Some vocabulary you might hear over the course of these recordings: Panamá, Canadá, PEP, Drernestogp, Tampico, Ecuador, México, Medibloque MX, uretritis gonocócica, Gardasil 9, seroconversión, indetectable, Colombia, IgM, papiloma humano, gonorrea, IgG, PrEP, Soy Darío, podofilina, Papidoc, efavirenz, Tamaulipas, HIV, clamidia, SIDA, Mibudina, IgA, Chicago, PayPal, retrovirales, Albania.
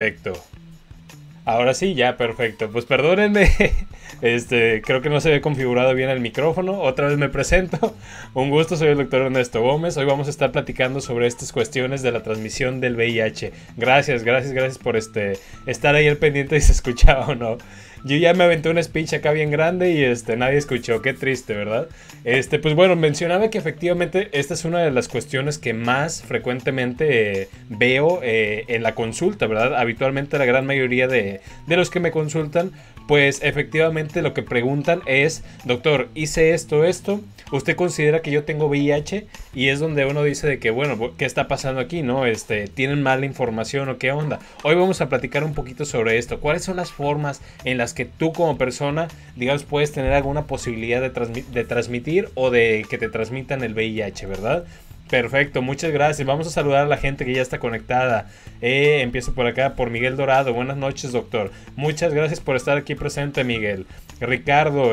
Perfecto. Ahora sí, ya, perfecto. Pues perdónenme, creo que no se ve configurado bien el micrófono. Otra vez me presento. Un gusto, soy el doctor Ernesto Gómez. Hoy vamos a estar platicando sobre estas cuestiones de la transmisión del VIH. Gracias por estar ahí al pendiente de si se escuchaba o no. Yo ya me aventé un speech acá bien grande y nadie escuchó, qué triste, ¿verdad? Pues bueno, mencionaba que efectivamente esta es una de las cuestiones que más frecuentemente veo en la consulta, ¿verdad? Habitualmente la gran mayoría de los que me consultan, pues efectivamente lo que preguntan es: doctor, hice esto, ¿usted considera que yo tengo VIH? Y es donde uno dice de que, bueno, ¿qué está pasando aquí, no? ¿Tienen mala información o qué onda? Hoy vamos a platicar un poquito sobre esto. ¿Cuáles son las formas en las que tú como persona, digamos, puedes tener alguna posibilidad de transmitir o de que te transmitan el VIH, ¿verdad? Perfecto, muchas gracias. Vamos a saludar a la gente que ya está conectada. Empiezo por acá, por Miguel Dorado. Buenas noches, doctor. Muchas gracias por estar aquí presente, Miguel. Ricardo,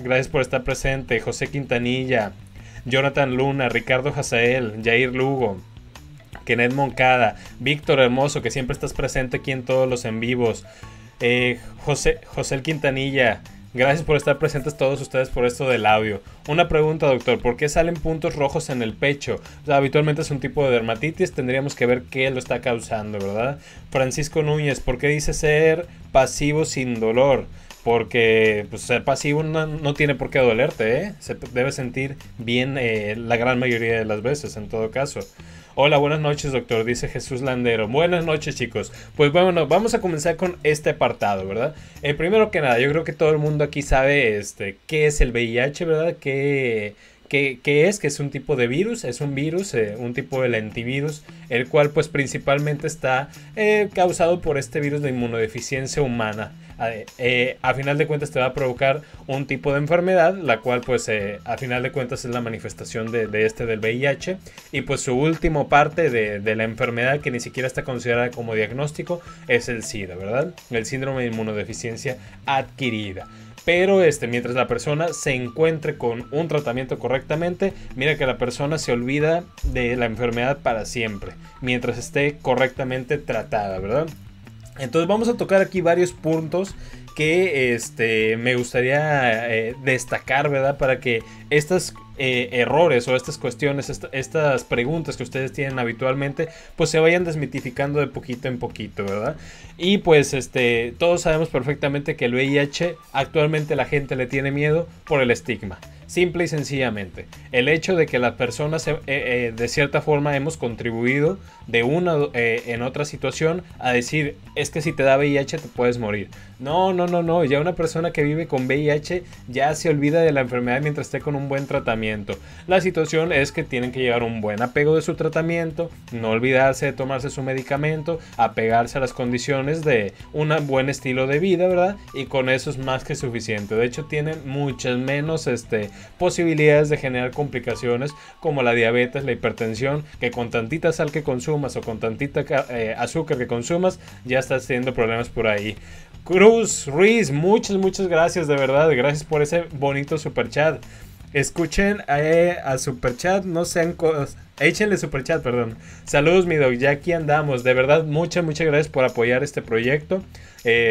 gracias por estar presente. José Quintanilla, Jonathan Luna, Ricardo Jazael, Jair Lugo, Kenneth Moncada, Víctor Hermoso, que siempre estás presente aquí en todos los en vivos. José Quintanilla, gracias por estar presentes todos ustedes por esto del audio. Una pregunta, doctor, ¿por qué salen puntos rojos en el pecho? O sea, habitualmente es un tipo de dermatitis, tendríamos que ver qué lo está causando, ¿verdad? Francisco Núñez, ¿por qué dice ser pasivo sin dolor? Porque pues, ser pasivo no tiene por qué dolerte, ¿eh? Se debe sentir bien la gran mayoría de las veces, en todo caso. Hola, buenas noches, doctor, dice Jesús Landero. Buenas noches, chicos. Pues bueno, vamos a comenzar con este apartado, ¿verdad? Primero que nada, yo creo que todo el mundo aquí sabe qué es el VIH, ¿verdad? Que es un tipo de virus, es un virus, un tipo de lentivirus, el cual pues principalmente está causado por este virus de inmunodeficiencia humana. A final de cuentas te va a provocar un tipo de enfermedad, la cual pues a final de cuentas es la manifestación del VIH, y pues su última parte de la enfermedad, que ni siquiera está considerada como diagnóstico, es el SIDA, ¿verdad? El síndrome de inmunodeficiencia adquirida. Pero mientras la persona se encuentre con un tratamiento correctamente, mira que la persona se olvida de la enfermedad para siempre, mientras esté correctamente tratada, ¿verdad? Entonces vamos a tocar aquí varios puntos que me gustaría destacar, ¿verdad? Para que estas errores o estas cuestiones, estas preguntas que ustedes tienen habitualmente, pues se vayan desmitificando de poquito en poquito, ¿verdad? Y pues todos sabemos perfectamente que el VIH actualmente la gente le tiene miedo por el estigma. Simple y sencillamente, el hecho de que las personas de cierta forma hemos contribuido de una en otra situación a decir: es que si te da VIH te puedes morir. No, ya una persona que vive con VIH ya se olvida de la enfermedad mientras esté con un buen tratamiento. La situación es que tienen que llevar un buen apego de su tratamiento, no olvidarse de tomarse su medicamento, apegarse a las condiciones de un buen estilo de vida, ¿verdad? Y con eso es más que suficiente. De hecho, tienen muchas menos posibilidades de generar complicaciones como la diabetes, la hipertensión, que con tantita sal que consumas o con tantita azúcar que consumas ya estás teniendo problemas por ahí. Cruz Ruiz, muchas gracias, de verdad, gracias por ese bonito superchat. Escuchen a superchat, no sean cosas. Échenle superchat, perdón. Saludos, mi doc, ya aquí andamos. De verdad, muchas gracias por apoyar este proyecto.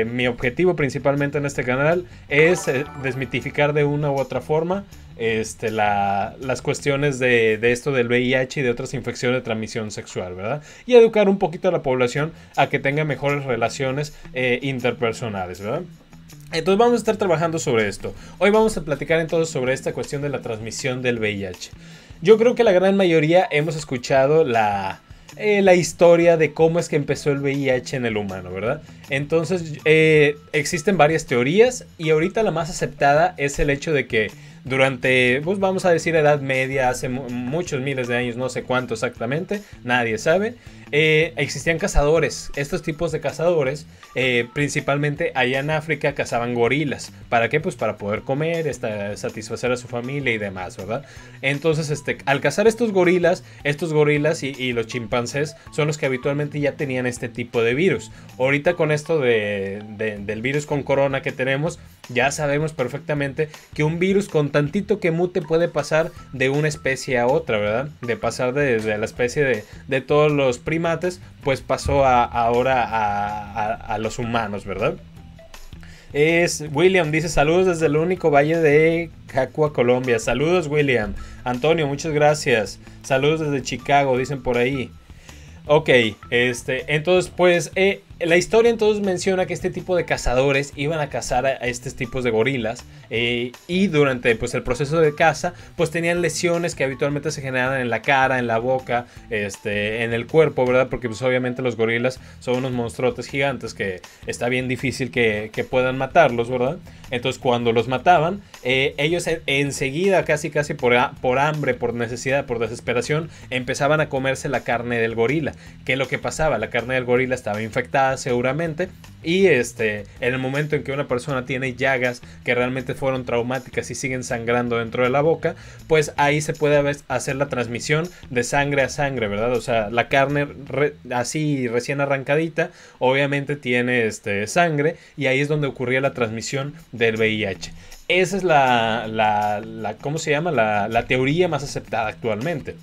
Mi objetivo principalmente en este canal es desmitificar de una u otra forma las cuestiones de esto del VIH y de otras infecciones de transmisión sexual, ¿verdad? Y educar un poquito a la población a que tenga mejores relaciones interpersonales, ¿verdad? Entonces vamos a estar trabajando sobre esto. Hoy vamos a platicar entonces sobre esta cuestión de la transmisión del VIH. Yo creo que la gran mayoría hemos escuchado la historia de cómo es que empezó el VIH en el humano, ¿verdad? Entonces existen varias teorías, y ahorita la más aceptada es el hecho de que durante, pues vamos a decir, Edad Media, hace muchos miles de años, no sé cuánto exactamente, nadie sabe, existían cazadores. Estos tipos de cazadores, principalmente allá en África, cazaban gorilas. ¿Para qué? Pues para poder comer, satisfacer a su familia y demás, ¿verdad? Entonces, al cazar estos gorilas y los chimpancés son los que habitualmente ya tenían este tipo de virus. Ahorita con esto del virus con corona que tenemos, Ya sabemos perfectamente que un virus con tantito que mute puede pasar de una especie a otra, ¿verdad? De pasar de la especie de todos los primates, pues pasó ahora a los humanos, ¿verdad? William dice saludos desde el único valle de Cacua, Colombia. Saludos, William. Antonio, muchas gracias. Saludos desde Chicago, dicen por ahí. Ok, entonces pues la historia entonces menciona que este tipo de cazadores iban a cazar a estos tipos de gorilas y durante pues el proceso de caza pues tenían lesiones que habitualmente se generan en la cara, en la boca, en el cuerpo, ¿verdad? Porque pues obviamente los gorilas son unos monstruotes gigantes que está bien difícil que puedan matarlos, ¿verdad? Entonces cuando los mataban ellos enseguida casi por hambre, por necesidad, por desesperación empezaban a comerse la carne del gorila. ¿Qué es lo que pasaba? La carne del gorila estaba infectada seguramente y en el momento en que una persona tiene llagas que realmente fueron traumáticas y siguen sangrando dentro de la boca, pues ahí se puede hacer la transmisión de sangre a sangre, ¿verdad? O sea, la carne así recién arrancadita obviamente tiene sangre y ahí es donde ocurría la transmisión del VIH. Esa es la teoría más aceptada actualmente.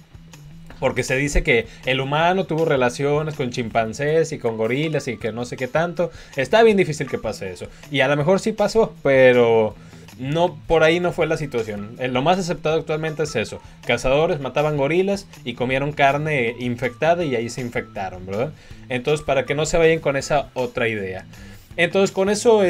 Porque se dice que el humano tuvo relaciones con chimpancés y con gorilas y que no sé qué tanto. Está bien difícil que pase eso. Y a lo mejor sí pasó, pero no, por ahí no fue la situación. Lo más aceptado actualmente es eso. Cazadores mataban gorilas y comieron carne infectada y ahí se infectaron, ¿verdad? Entonces, para que no se vayan con esa otra idea. Entonces, con eso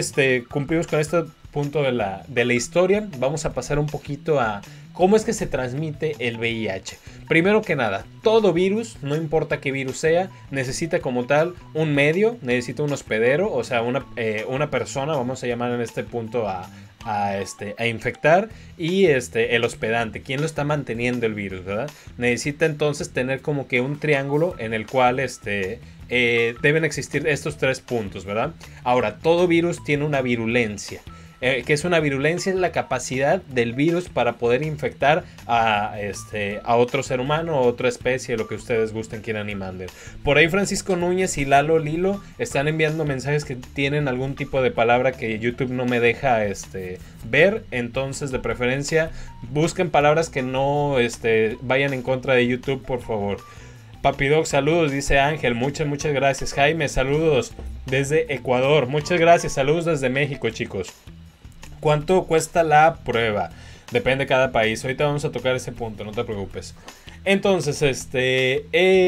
cumplimos con este punto de la historia. Vamos a pasar un poquito a cómo es que se transmite el VIH. Primero que nada, todo virus, no importa qué virus sea, necesita como tal un medio, necesita un hospedero, o sea, una persona, vamos a llamar en este punto a infectar, y el hospedante, quien lo está manteniendo el virus, ¿verdad? Necesita entonces tener como que un triángulo en el cual deben existir estos tres puntos, ¿verdad? Ahora, todo virus tiene una virulencia. Que es una virulencia, es la capacidad del virus para poder infectar a otro ser humano o otra especie, lo que ustedes gusten, quieran y manden. Por ahí Francisco Núñez y Lalo Lilo están enviando mensajes que tienen algún tipo de palabra que YouTube no me deja ver, entonces de preferencia busquen palabras que no vayan en contra de YouTube, por favor. Papidoc, saludos, dice Ángel, muchas gracias. Jaime, saludos desde Ecuador, muchas gracias, saludos desde México, chicos. ¿Cuánto cuesta la prueba? Depende de cada país. Ahorita vamos a tocar ese punto, no te preocupes. Entonces,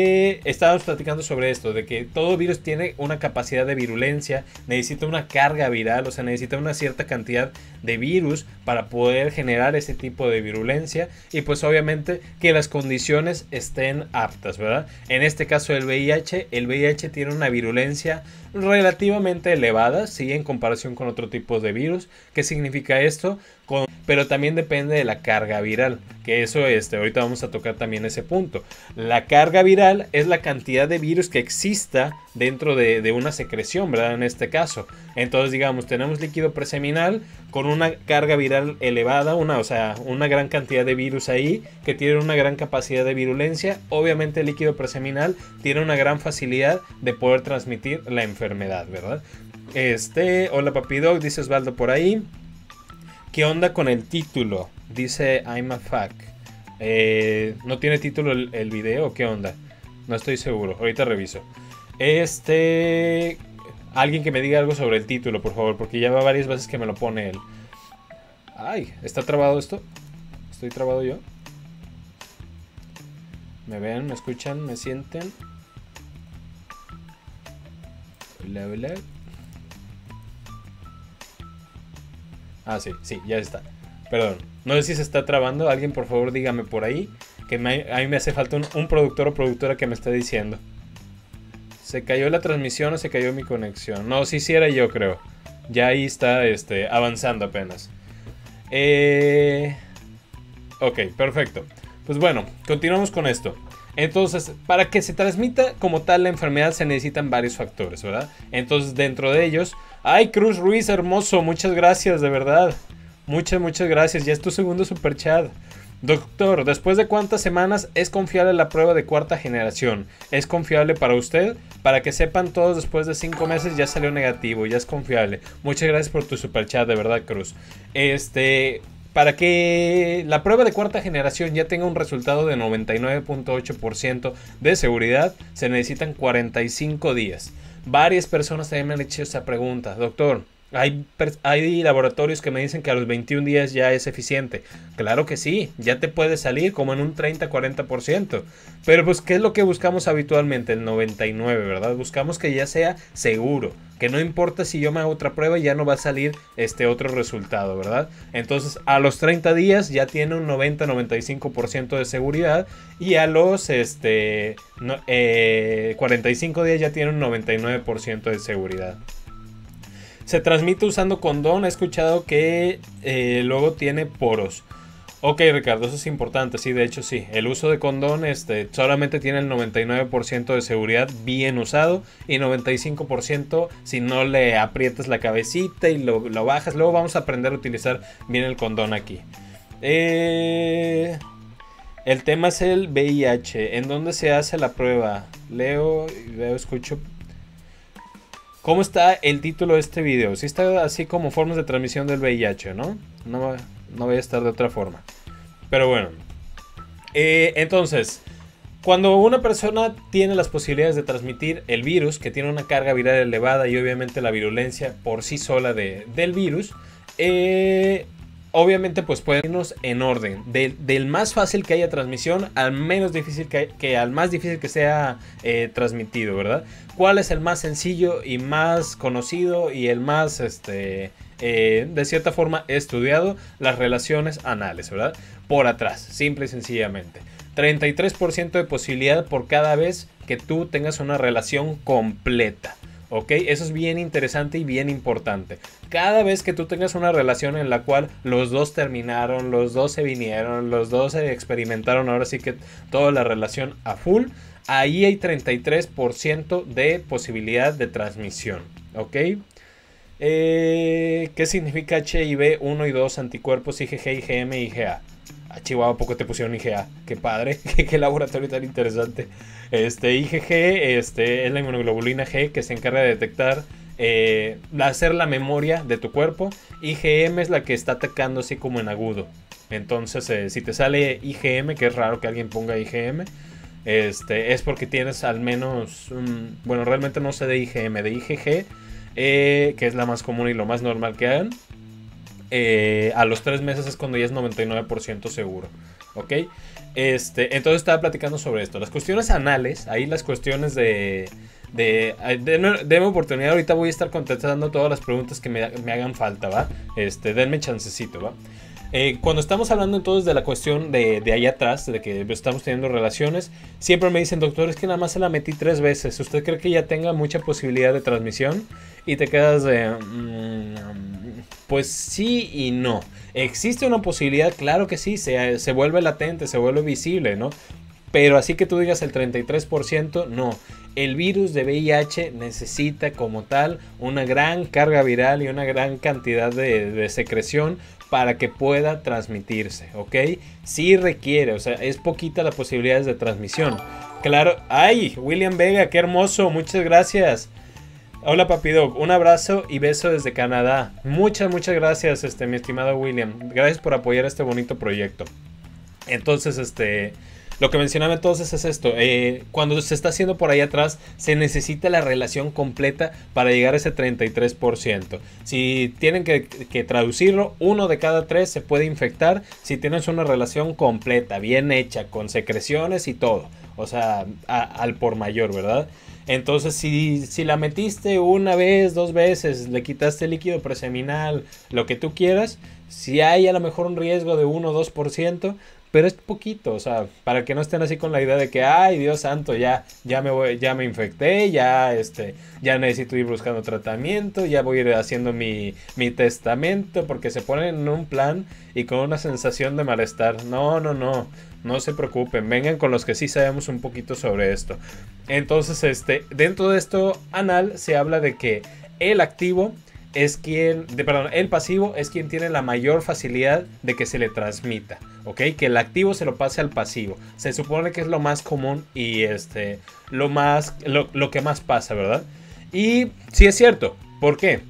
estábamos platicando sobre esto, de que todo virus tiene una capacidad de virulencia, necesita una carga viral, o sea, necesita una cierta cantidad de virus para poder generar ese tipo de virulencia y pues obviamente que las condiciones estén aptas, ¿verdad? En este caso el VIH tiene una virulencia relativamente elevada, sí, en comparación con otro tipo de virus. ¿Qué significa esto? Pero también depende de la carga viral, que eso ahorita vamos a tocar también ese punto. La carga viral es la cantidad de virus que exista dentro de una secreción, ¿verdad? En este caso, entonces digamos, tenemos líquido preseminal con una carga viral elevada, una gran cantidad de virus ahí que tienen una gran capacidad de virulencia. Obviamente el líquido preseminal tiene una gran facilidad de poder transmitir la enfermedad, ¿verdad? Hola Papidoc, dice Osvaldo por ahí. ¿Qué onda con el título? Dice I'm a fuck. ¿No tiene título el video? ¿Qué onda? No estoy seguro. Ahorita reviso. Alguien que me diga algo sobre el título, por favor. Porque ya va varias veces que me lo pone él. Ay, ¿está trabado esto? ¿Estoy trabado yo? ¿Me ven? ¿Me escuchan? ¿Me sienten? Hola, hola. Ah, sí, ya está. Perdón, no sé si se está trabando. Alguien, por favor, dígame por ahí. Que a mí me hace falta un productor o productora que me esté diciendo. ¿Se cayó la transmisión o se cayó mi conexión? No, sí era yo, creo. Ya ahí está avanzando apenas. Ok, perfecto. Pues bueno, continuamos con esto. Entonces, para que se transmita como tal la enfermedad se necesitan varios factores, ¿verdad? Entonces, dentro de ellos... ¡Ay, Cruz Ruiz, hermoso! Muchas gracias, de verdad. Muchas gracias. Ya es tu segundo superchat. Doctor, ¿después de cuántas semanas es confiable la prueba de cuarta generación? ¿Es confiable para usted? Para que sepan todos, después de 5 meses ya salió negativo, ya es confiable. Muchas gracias por tu superchat, de verdad, Cruz. Para que la prueba de cuarta generación ya tenga un resultado de 99.8% de seguridad, se necesitan 45 días. Varias personas también me han hecho esta pregunta. Doctor, hay laboratorios que me dicen que a los 21 días ya es eficiente. Claro que sí, ya te puede salir como en un 30-40%. Pero pues, ¿qué es lo que buscamos habitualmente? El 99, ¿verdad? Buscamos que ya sea seguro, que no importa si yo me hago otra prueba, ya no va a salir este otro resultado, ¿verdad? Entonces, a los 30 días ya tiene un 90-95% de seguridad, y a los 45 días ya tiene un 99% de seguridad. Se transmite usando condón. He escuchado que luego tiene poros. Ok, Ricardo, eso es importante. Sí, de hecho sí. El uso de condón solamente tiene el 99% de seguridad bien usado, y 95% si no le aprietas la cabecita y lo bajas. Luego vamos a aprender a utilizar bien el condón aquí. El tema es el VIH. ¿En dónde se hace la prueba? Leo y veo, escucho. ¿Cómo está el título de este video? Sí está así como formas de transmisión del VIH, ¿no? No voy a estar de otra forma. Pero bueno. Entonces, cuando una persona tiene las posibilidades de transmitir el virus, que tiene una carga viral elevada y obviamente la virulencia por sí sola del virus, obviamente pues pueden irnos en orden. Del más fácil que haya transmisión al menos difícil al más difícil que sea transmitido, ¿verdad? ¿Cuál es el más sencillo y más conocido y el más, de cierta forma, estudiado? Las relaciones anales, ¿verdad? Por atrás, simple y sencillamente. 33% de posibilidad por cada vez que tú tengas una relación completa. ¿Ok? Eso es bien interesante y bien importante. Cada vez que tú tengas una relación en la cual los dos terminaron, los dos se vinieron, los dos se experimentaron, ahora sí que toda la relación a full, ahí hay 33% de posibilidad de transmisión. ¿Ok? ¿Qué significa HIV 1 y 2, anticuerpos IgG, IgM, IgA? Ah, Chihuahua, ¿a poco te pusieron IgA? Qué padre, qué laboratorio tan interesante. IgG es la inmunoglobulina G que se encarga de detectar, hacer la memoria de tu cuerpo. IgM es la que está atacando así como en agudo. Entonces, si te sale IgM, que es raro que alguien ponga IgM, es porque tienes al menos, bueno, realmente no sé de IgM, de IgG, que es la más común y lo más normal que hagan. A los 3 meses es cuando ya es 99% seguro, ¿ok? Entonces estaba platicando sobre esto. Las cuestiones anales, ahí las cuestiones denme oportunidad, ahorita voy a estar contestando todas las preguntas que me hagan falta, ¿va? Denme chancecito, ¿va? Cuando estamos hablando entonces de la cuestión de allá atrás, de que estamos teniendo relaciones, siempre me dicen, doctor, es que nada más se la metí 3 veces. ¿Usted cree que ya tenga mucha posibilidad de transmisión? Y te quedas de... pues sí y no. ¿Existe una posibilidad? Claro que sí, se vuelve latente, se vuelve visible, ¿no? Pero así que tú digas el 33%, no. El virus de VIH necesita como tal una gran carga viral y una gran cantidad de secreción para que pueda transmitirse, ¿ok? Sí requiere, o sea, es poquita las posibilidades de transmisión. Claro, ¡ay! William Vega, qué hermoso, muchas gracias. Hola Papidoc, un abrazo y beso desde Canadá. Muchas gracias, mi estimado William. Gracias por apoyar este bonito proyecto. Entonces, lo que mencionaba entonces es esto, cuando se está haciendo por ahí atrás se necesita la relación completa para llegar a ese 33%. Si tienen que traducirlo, 1 de cada 3 se puede infectar si tienes una relación completa, bien hecha, con secreciones y todo, o sea, al por mayor, ¿verdad? Entonces si la metiste una vez, 2 veces, le quitaste el líquido preseminal, lo que tú quieras, si hay a lo mejor un riesgo de 1 o 2%, pero es poquito, o sea, para que no estén así con la idea de que, ay, Dios santo, ya me infecté, ya necesito ir buscando tratamiento, ya voy a ir haciendo mi testamento, porque se ponen en un plan y con una sensación de malestar. No se preocupen, vengan con los que sí sabemos un poquito sobre esto. Entonces, dentro de esto anal se habla de que el activo es quien, perdón, el pasivo es quien tiene la mayor facilidad de que se le transmita. ¿ok? Que el activo se lo pase al pasivo. Se supone que es lo más común y lo que más pasa, ¿verdad? Y sí es cierto. ¿Por qué?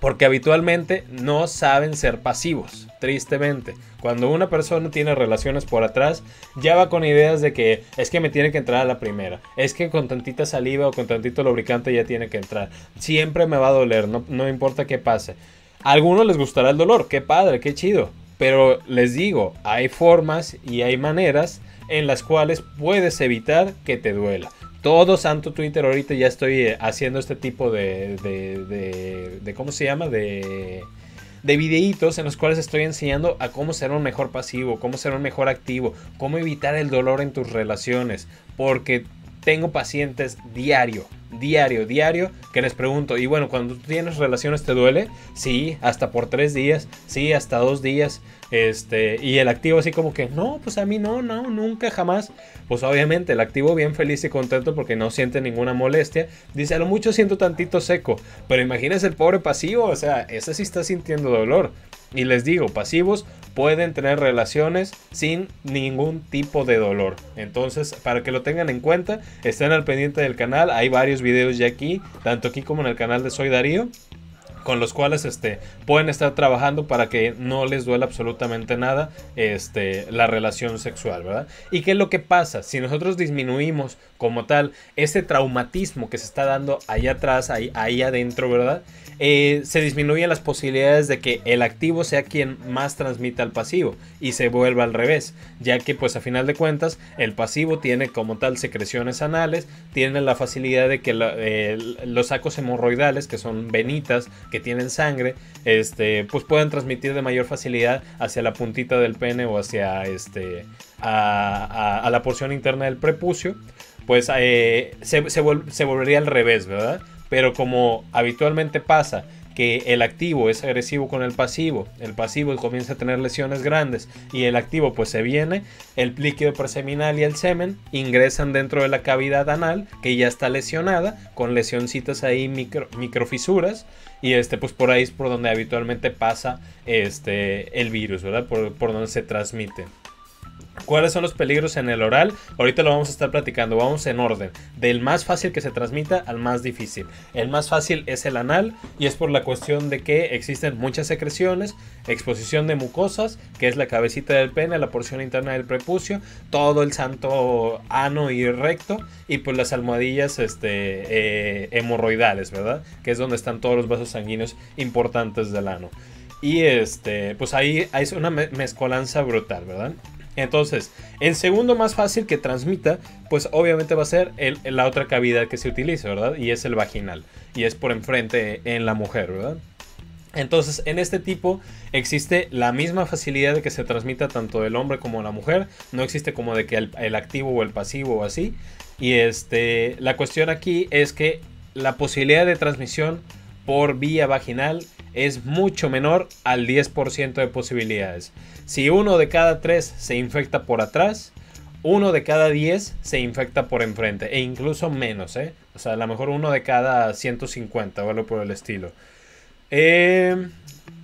Porque habitualmente no saben ser pasivos, tristemente. Cuando una persona tiene relaciones por atrás, ya va con ideas de que es que me tiene que entrar a la primera, es que con tantita saliva o con tantito lubricante ya tiene que entrar, siempre me va a doler, no importa qué pase. A algunos les gustará el dolor, qué padre, qué chido, pero les digo, hay formas y hay maneras en las cuales puedes evitar que te duela. Todo santo Twitter ahorita ya estoy haciendo este tipo de ¿cómo se llama? De videitos en los cuales estoy enseñando a cómo ser un mejor pasivo, cómo ser un mejor activo, cómo evitar el dolor en tus relaciones, porque tengo pacientes diario que les pregunto, y bueno, cuando tú tienes relaciones ¿te duele? Sí, hasta por 3 días, sí, hasta 2 días, y el activo así como que, no, pues a mí no, nunca, jamás. Pues obviamente el activo bien feliz y contento porque no siente ninguna molestia, dice, a lo mucho siento tantito seco, pero imagínense el pobre pasivo, o sea, ese sí está sintiendo dolor. Y les digo, pasivos pueden tener relaciones sin ningún tipo de dolor. Entonces, para que lo tengan en cuenta, estén al pendiente del canal. Hay varios videos ya aquí, tanto aquí como en el canal de Soy Darío, con los cuales pueden estar trabajando para que no les duela absolutamente nada la relación sexual, ¿verdad? ¿Y qué es lo que pasa? Si nosotros disminuimos como tal este traumatismo que se está dando allá atrás, ahí adentro, ¿verdad? Se disminuyen las posibilidades de que el activo sea quien más transmita al pasivo y se vuelva al revés, ya que pues a final de cuentas el pasivo tiene como tal secreciones anales, tiene la facilidad de que los sacos hemorroidales, que son venitas que tienen sangre, pues pueden transmitir de mayor facilidad hacia la puntita del pene o hacia a la porción interna del prepucio. Pues se volvería al revés, ¿verdad? Pero como habitualmente pasa que el activo es agresivo con el pasivo comienza a tener lesiones grandes y el activo pues se viene, el líquido preseminal y el semen ingresan dentro de la cavidad anal que ya está lesionada, con lesioncitas ahí, microfisuras, y pues por ahí es por donde habitualmente pasa el virus, ¿verdad? Por donde se transmite. ¿Cuáles son los peligros en el oral? Ahorita lo vamos a estar platicando, vamos en orden, del más fácil que se transmita al más difícil. El más fácil es el anal y es por la cuestión de que existen muchas secreciones, exposición de mucosas, que es la cabecita del pene, la porción interna del prepucio, todo el santo ano y recto, y pues las almohadillas hemorroidales, ¿verdad? Que es donde están todos los vasos sanguíneos importantes del ano. Y pues ahí es una mezcolanza brutal, ¿verdad? Entonces, el segundo más fácil que transmita, pues obviamente va a ser la otra cavidad que se utiliza, ¿verdad? Y es el vaginal, y es por enfrente en la mujer, ¿verdad? Entonces, en este tipo existe la misma facilidad de que se transmita tanto del hombre como de la mujer, no existe como de que el activo o el pasivo o así, y la cuestión aquí es que la posibilidad de transmisión por vía vaginal es mucho menor al 10% de posibilidades. Si 1 de cada 3 se infecta por atrás, 1 de cada 10 se infecta por enfrente, e incluso menos, ¿eh? O sea, a lo mejor 1 de cada 150 o algo por el estilo.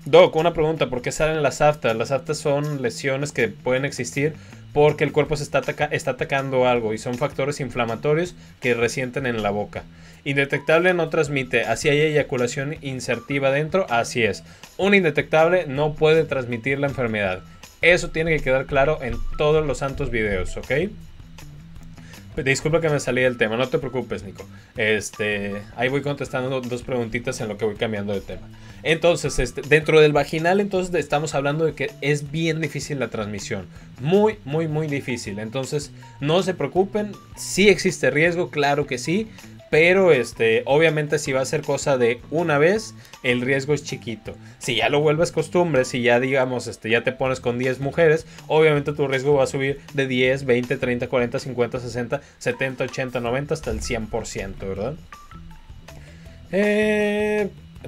Doc, una pregunta, ¿por qué salen las aftas? Las aftas son lesiones que pueden existir porque el cuerpo se está atacando algo y son factores inflamatorios que resienten en la boca. Indetectable no transmite, así hay eyaculación insertiva dentro, así es. Un indetectable no puede transmitir la enfermedad. Eso tiene que quedar claro en todos los santos videos, ¿ok? Disculpa que me salí del tema, no te preocupes, Nico. Ahí voy contestando dos preguntitas en lo que voy cambiando de tema. Entonces, dentro del vaginal, entonces estamos hablando de que es bien difícil la transmisión. Muy, muy, muy difícil. Entonces, no se preocupen. Sí existe riesgo, claro que sí. Pero obviamente si va a ser cosa de una vez, el riesgo es chiquito. Si ya lo vuelves costumbre, si ya digamos, ya te pones con 10 mujeres, obviamente tu riesgo va a subir de 10, 20, 30, 40, 50, 60, 70, 80, 90 hasta el 100%, ¿verdad?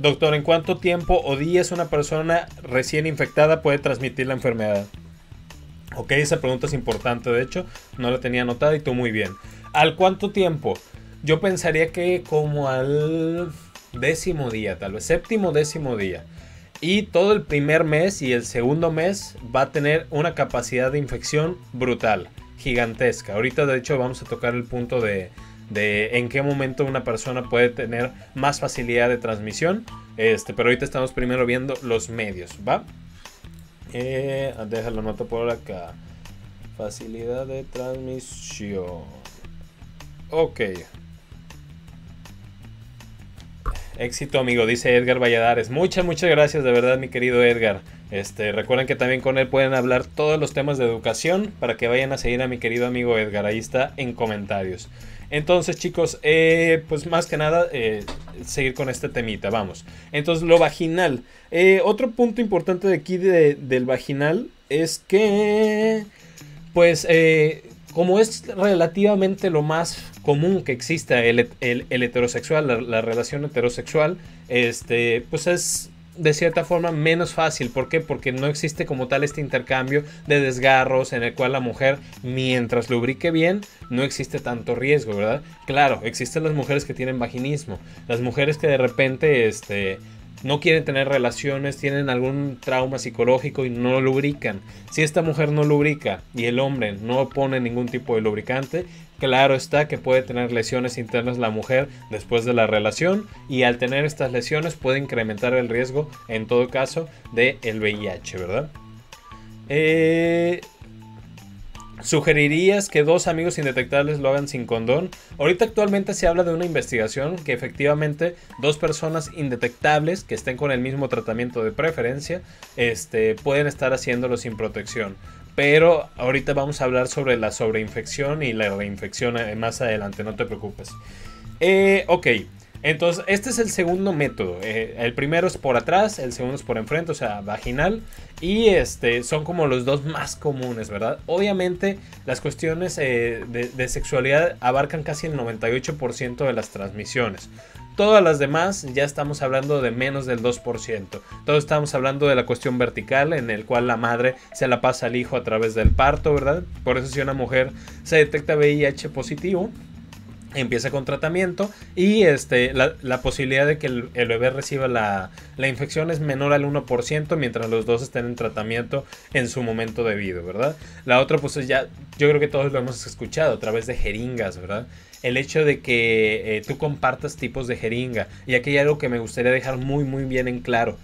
Doctor, ¿en cuánto tiempo o días una persona recién infectada puede transmitir la enfermedad? Ok, esa pregunta es importante, de hecho, no la tenía anotada y tú muy bien. ¿Al cuánto tiempo? Yo pensaría que como al 10.º día, tal vez 7.º, 10.º día. Y todo el primer mes y el segundo mes va a tener una capacidad de infección brutal, gigantesca. Ahorita de hecho vamos a tocar el punto de en qué momento una persona puede tener más facilidad de transmisión, pero ahorita estamos primero viendo los medios, ¿va? Deja la nota por acá. Facilidad de transmisión. Ok. Éxito, amigo, dice Edgar Valladares. Muchas gracias, de verdad, mi querido Edgar. Recuerden que también con él pueden hablar todos los temas de educación para que vayan a seguir a mi querido amigo Edgar. Ahí está en comentarios. Entonces, chicos, pues más que nada, seguir con este temita, vamos. Entonces, lo vaginal. Otro punto importante de aquí del vaginal es que, pues, como es relativamente lo más común que exista el heterosexual, la relación heterosexual, pues es de cierta forma menos fácil. ¿Por qué? Porque no existe como tal este intercambio de desgarros en el cual la mujer, mientras lubrique bien, no existe tanto riesgo, ¿verdad? Claro, existen las mujeres que tienen vaginismo, las mujeres que de repente no quieren tener relaciones, tienen algún trauma psicológico y no lubrican. Si esta mujer no lubrica y el hombre no pone ningún tipo de lubricante, claro está que puede tener lesiones internas la mujer después de la relación, y al tener estas lesiones puede incrementar el riesgo, en todo caso, del VIH, ¿verdad? ¿Sugerirías que dos amigos indetectables lo hagan sin condón? Ahorita actualmente se habla de una investigación que efectivamente dos personas indetectables que estén con el mismo tratamiento de preferencia pueden estar haciéndolo sin protección. Pero ahorita vamos a hablar sobre la sobreinfección y la reinfección más adelante, no te preocupes. Ok. Entonces, este es el segundo método. El primero es por atrás, el segundo es por enfrente, o sea, vaginal. Y son como los dos más comunes, ¿verdad? Obviamente, las cuestiones de sexualidad abarcan casi el 98% de las transmisiones. Todas las demás ya estamos hablando de menos del 2%. Todos estamos hablando de la cuestión vertical, en el cual la madre se la pasa al hijo a través del parto, ¿verdad? Por eso si una mujer se detecta VIH positivo, empieza con tratamiento y la posibilidad de que el bebé reciba la infección es menor al 1% mientras los dos estén en tratamiento en su momento debido, ¿verdad? La otra, pues ya, yo creo que todos lo hemos escuchado a través de jeringas, ¿verdad? El hecho de que tú compartas tipos de jeringa. Y aquí hay algo que me gustaría dejar muy bien en claro.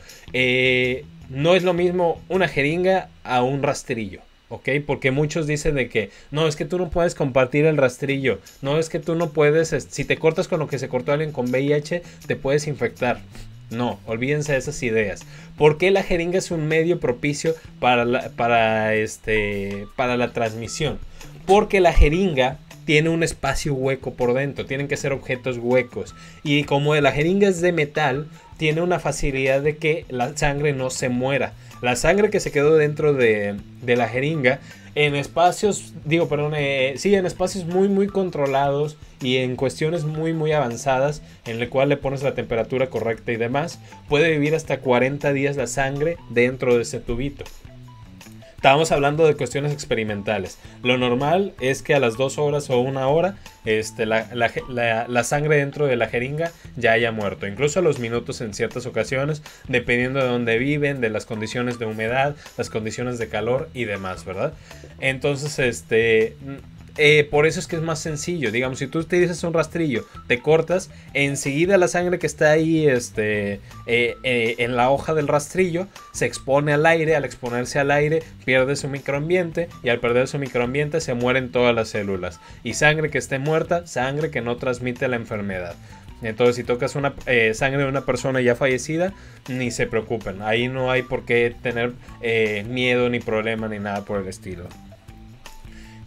No es lo mismo una jeringa a un rastrillo. ¿Ok? Porque muchos dicen de que no, es que tú no puedes compartir el rastrillo, no, es que tú no puedes, si te cortas con lo que se cortó alguien con VIH, te puedes infectar. No, olvídense de esas ideas. Porque la jeringa es un medio propicio para la transmisión. Porque la jeringa tiene un espacio hueco por dentro, tienen que ser objetos huecos. Y como la jeringa es de metal, tiene una facilidad de que la sangre no se muera. La sangre que se quedó dentro de la jeringa, en espacios, en espacios muy controlados y en cuestiones muy avanzadas, en el cual le pones la temperatura correcta y demás, puede vivir hasta 40 días la sangre dentro de ese tubito. Estábamos hablando de cuestiones experimentales. Lo normal es que a las 2 horas o 1 hora la sangre dentro de la jeringa ya haya muerto. Incluso a los minutos en ciertas ocasiones, dependiendo de dónde viven, de las condiciones de humedad, las condiciones de calor y demás, ¿verdad? Entonces, por eso es que es más sencillo. Digamos, si tú utilizas un rastrillo, te cortas, enseguida la sangre que está ahí en la hoja del rastrillo se expone al aire. Al exponerse al aire pierde su microambiente, y al perder su microambiente se mueren todas las células. Y sangre que esté muerta, sangre que no transmite la enfermedad. Entonces, si tocas una sangre de una persona ya fallecida, ni se preocupen. Ahí no hay por qué tener miedo, ni problema, ni nada por el estilo.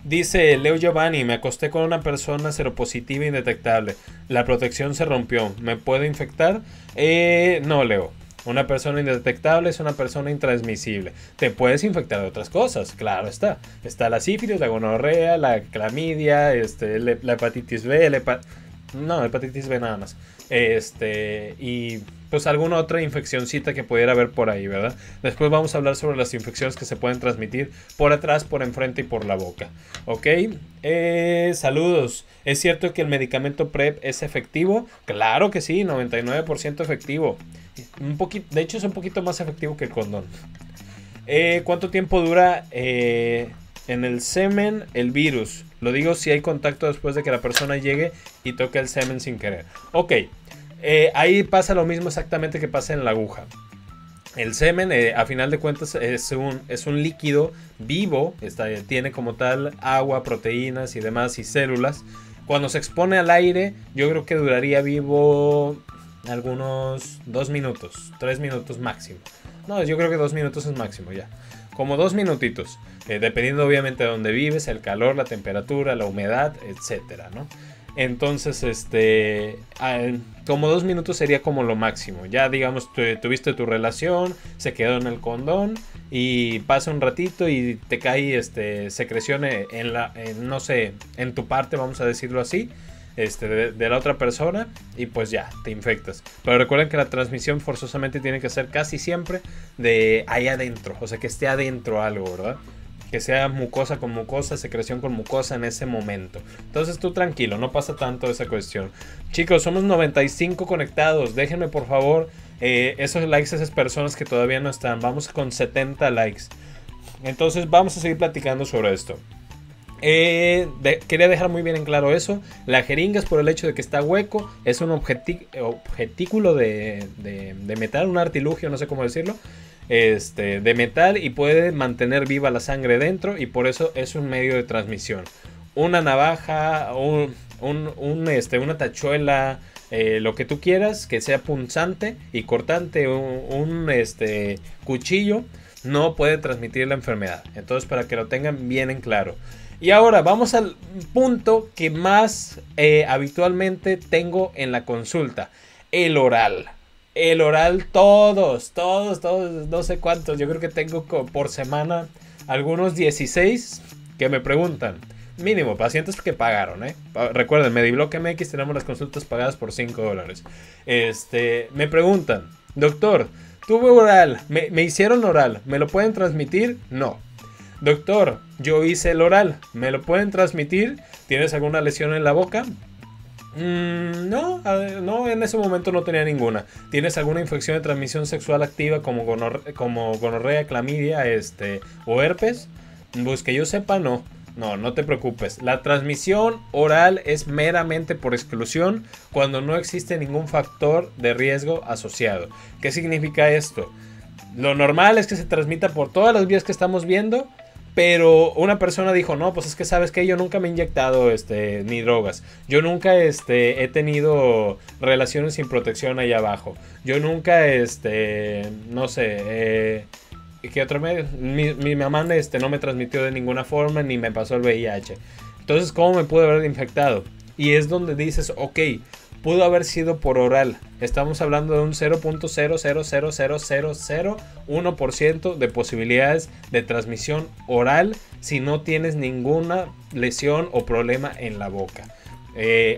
Dice Leo Giovanni, me acosté con una persona seropositiva indetectable. La protección se rompió. ¿Me puedo infectar? No, Leo. Una persona indetectable es una persona intransmisible. Te puedes infectar de otras cosas, claro está. Está la sífilis, la gonorrea, la clamidia, la hepatitis B, la hepatitis B nada más. Y pues alguna otra infeccioncita que pudiera haber por ahí, ¿verdad? Después vamos a hablar sobre las infecciones que se pueden transmitir por atrás, por enfrente y por la boca. Ok, saludos. ¿Es cierto que el medicamento PrEP es efectivo? Claro que sí, 99% efectivo. Un poquito, de hecho es un poquito más efectivo que el condón. ¿Cuánto tiempo dura en el semen el virus? Lo digo si hay contacto después de que la persona llegue y toque el semen sin querer. Ok, ahí pasa lo mismo exactamente que pasa en la aguja. El semen, a final de cuentas, es un líquido vivo, tiene como tal agua, proteínas y demás, y células. Cuando se expone al aire, yo creo que duraría vivo algunos 2 minutos, 3 minutos máximo. No, yo creo que 2 minutos es máximo ya. Como 2 minutitos, dependiendo obviamente de dónde vives, el calor, la temperatura, la humedad, etcétera, ¿no? Entonces, como 2 minutos sería como lo máximo. Ya, digamos, tuviste tu relación, se quedó en el condón y pasa un ratito y te cae secreción no sé, en tu parte, vamos a decirlo así, de la otra persona, y pues ya, te infectas. Pero recuerden que la transmisión forzosamente tiene que ser casi siempre de ahí adentro, o sea, que esté adentro algo, ¿verdad? Que sea mucosa con mucosa, secreción con mucosa en ese momento. Entonces tú tranquilo, no pasa tanto esa cuestión. Chicos, somos 95 conectados. Déjenme por favor esos likes a esas personas que todavía no están. Vamos con 70 likes. Entonces vamos a seguir platicando sobre esto. Quería dejar muy bien en claro eso. La jeringa es por el hecho de que está hueco. Es un objetículo de metal, un artilugio, no sé cómo decirlo. De metal, y puede mantener viva la sangre dentro, y por eso es un medio de transmisión. Una navaja, una tachuela, lo que tú quieras que sea punzante y cortante, un cuchillo, no puede transmitir la enfermedad. Entonces, para que lo tengan bien en claro. Y ahora vamos al punto que más habitualmente tengo en la consulta: el oral. El oral, todos, no sé cuántos, yo creo que tengo por semana algunos 16 que me preguntan. Mínimo, pacientes que pagaron, Recuerden, Medibloque MX tenemos las consultas pagadas por $5. Me preguntan: doctor, tuve oral, me hicieron oral, ¿me lo pueden transmitir? No. Doctor, yo hice el oral, ¿me lo pueden transmitir? ¿Tienes alguna lesión en la boca? No, en ese momento no tenía ninguna. ¿Tienes alguna infección de transmisión sexual activa como gonorrea, clamidia, o herpes? Pues que yo sepa, no. No te preocupes. La transmisión oral es meramente por exclusión cuando no existe ningún factor de riesgo asociado. ¿Qué significa esto? Lo normal es que se transmita por todas las vías que estamos viendo. Pero una persona dijo: no, pues es que sabes que yo nunca me he inyectado ni drogas. Yo nunca he tenido relaciones sin protección ahí abajo. Yo nunca, no sé, ¿qué otro medio? Mi mamá no me transmitió de ninguna forma, ni me pasó el VIH. Entonces, ¿cómo me pude haber infectado? Y es donde dices: ok, pudo haber sido por oral. Estamos hablando de un 0.0000001% de posibilidades de transmisión oral si no tienes ninguna lesión o problema en la boca.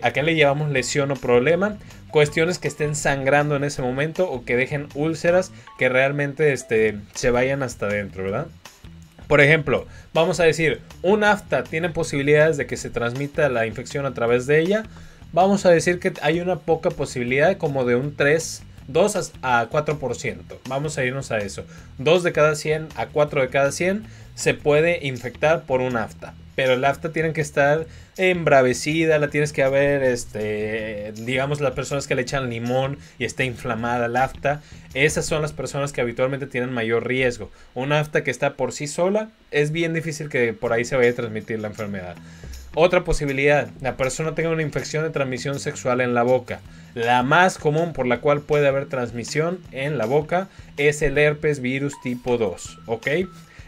¿A qué le llamamos lesión o problema? Cuestiones que estén sangrando en ese momento o que dejen úlceras que realmente se vayan hasta adentro, ¿verdad? Por ejemplo, vamos a decir, un afta tiene posibilidades de que se transmita la infección a través de ella. Vamos a decir que hay una poca posibilidad, como de un 2 a 4%. Vamos a irnos a eso. 2 de cada 100 a 4 de cada 100 se puede infectar por un afta. Pero el afta tiene que estar embravecida, la tienes que haber, digamos, las personas que le echan limón y está inflamada el afta. Esas son las personas que habitualmente tienen mayor riesgo. Un afta que está por sí sola, es bien difícil que por ahí se vaya a transmitir la enfermedad. Otra posibilidad, la persona tenga una infección de transmisión sexual en la boca. La más común por la cual puede haber transmisión en la boca es el herpes virus tipo 2, ¿ok?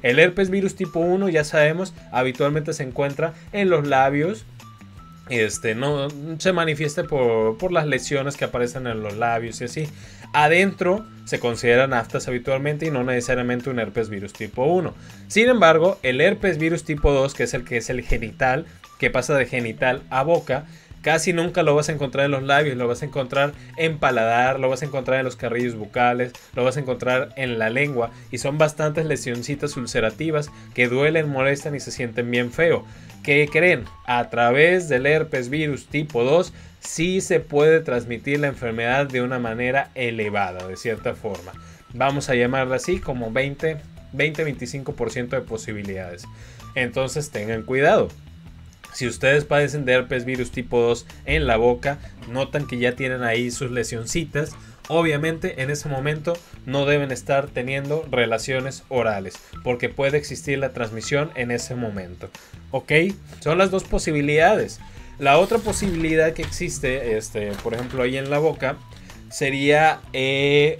El herpes virus tipo 1, ya sabemos, habitualmente se encuentra en los labios. No se manifiesta por las lesiones que aparecen en los labios y así. Adentro se consideran aftas habitualmente y no necesariamente un herpes virus tipo 1. Sin embargo, el herpes virus tipo 2, que es el genital, que pasa de genital a boca, Casi nunca lo vas a encontrar en los labios, lo vas a encontrar en paladar, lo vas a encontrar en los carrillos bucales, lo vas a encontrar en la lengua, y son bastantes lesioncitas ulcerativas que duelen, molestan y se sienten bien feo. ¿Qué creen? A través del herpes virus tipo 2 sí se puede transmitir la enfermedad de una manera elevada, de cierta forma. Vamos a llamarla así, como 20-25% de posibilidades. Entonces tengan cuidado. Si ustedes padecen de herpes virus tipo 2 en la boca, notan que ya tienen ahí sus lesioncitas, obviamente en ese momento no deben estar teniendo relaciones orales, porque puede existir la transmisión en ese momento. ¿Ok? Son las dos posibilidades. La otra posibilidad que existe, por ejemplo, ahí en la boca, sería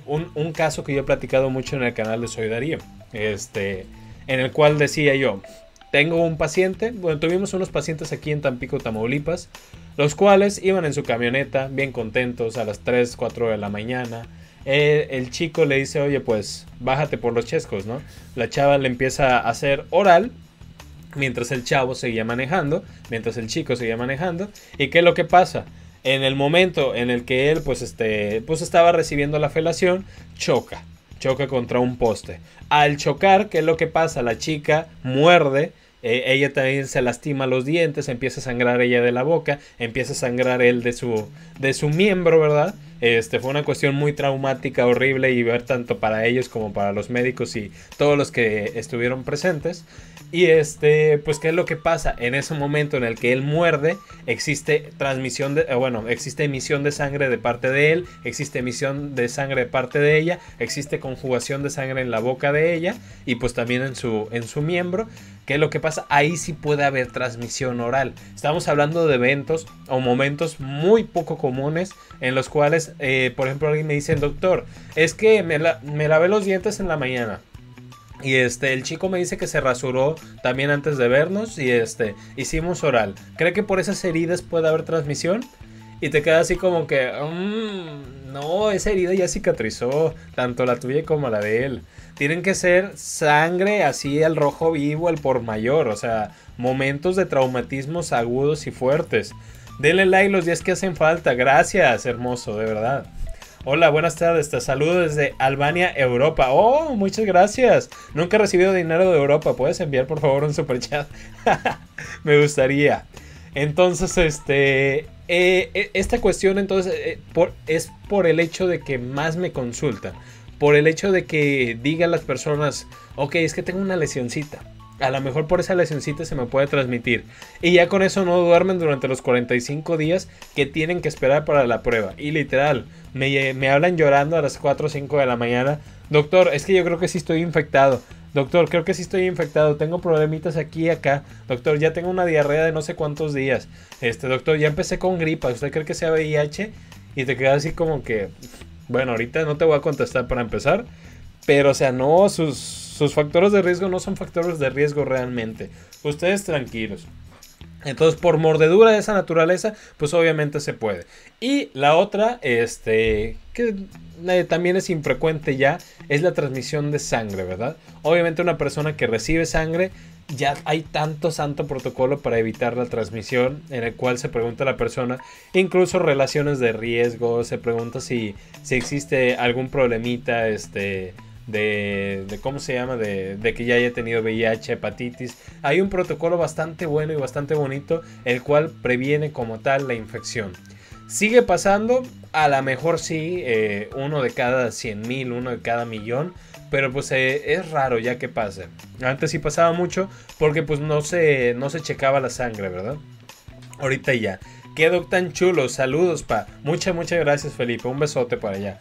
un caso que yo he platicado mucho en el canal de Soy Darío, en el cual decía yo... Tengo un paciente, bueno, tuvimos unos pacientes aquí en Tampico, Tamaulipas, los cuales iban en su camioneta bien contentos a las 3, 4 de la mañana. El chico le dice, oye, pues bájate por los chescos, ¿no? La chava le empieza a hacer oral mientras el chavo seguía manejando, mientras el chico seguía manejando. ¿Y qué es lo que pasa? En el momento en el que él pues estaba recibiendo la felación, choca contra un poste. Al chocar, ¿qué es lo que pasa? La chica muerde, ella también se lastima los dientes, empieza a sangrar ella de la boca, empieza a sangrar él de su miembro, ¿verdad? Fue una cuestión muy traumática, horrible, y ver tanto para ellos como para los médicos y todos los que estuvieron presentes. Y pues ¿qué es lo que pasa? En ese momento en el que él muerde, existe transmisión de, bueno, existe emisión de sangre de parte de él, existe emisión de sangre de parte de ella, existe conjugación de sangre en la boca de ella y pues también en su miembro. ¿Qué es lo que pasa? Ahí sí puede haber transmisión oral. Estamos hablando de eventos o momentos muy poco comunes en los cuales, por ejemplo, alguien me dice, doctor, es que me lavé los dientes en la mañana. Y el chico me dice que se rasuró también antes de vernos y hicimos oral. ¿Cree que por esas heridas puede haber transmisión? Y te queda así como que, no, esa herida ya cicatrizó, tanto la tuya como la de él. Tienen que ser sangre así al rojo vivo, al por mayor, o sea, momentos de traumatismos agudos y fuertes. Denle like los días que hacen falta, gracias, hermoso, de verdad. Hola, buenas tardes, te saludo desde Albania, Europa. Oh, muchas gracias. Nunca he recibido dinero de Europa. ¿Puedes enviar por favor un superchat? Me gustaría. Entonces, esta cuestión entonces es por el hecho de que más me consultan. Por el hecho de que digan las personas, ok, es que tengo una lesioncita. A lo mejor por esa lesioncita se me puede transmitir. Y ya con eso no duermen durante los 45 días que tienen que esperar para la prueba. Y literal, me hablan llorando a las 4 o 5 de la mañana. Doctor, es que yo creo que sí estoy infectado. Doctor, creo que sí estoy infectado. Tengo problemitas aquí y acá. Doctor, ya tengo una diarrea de no sé cuántos días. Doctor, ya empecé con gripa. ¿Usted cree que sea VIH? Y te quedas así como que... Bueno, ahorita no te voy a contestar para empezar. Pero, o sea, no, sus factores de riesgo no son factores de riesgo realmente. Ustedes tranquilos. Entonces, por mordedura de esa naturaleza, pues obviamente se puede. Y la otra, que también es infrecuente ya, es la transmisión de sangre, ¿verdad? Obviamente una persona que recibe sangre, ya hay tanto protocolo para evitar la transmisión, en el cual se pregunta a la persona, incluso relaciones de riesgo, se pregunta si existe algún problemita, de cómo se llama, de que ya haya tenido VIH, hepatitis. Hay un protocolo bastante bueno y bastante bonito, el cual previene como tal la infección. Sigue pasando, a lo mejor sí, uno de cada 100,000, uno de cada millón, pero pues es raro ya que pase. Antes sí pasaba mucho porque pues no se checaba la sangre, ¿verdad? Ahorita ya. Qué doc tan chulo, saludos pa. Muchas gracias, Felipe, un besote para allá.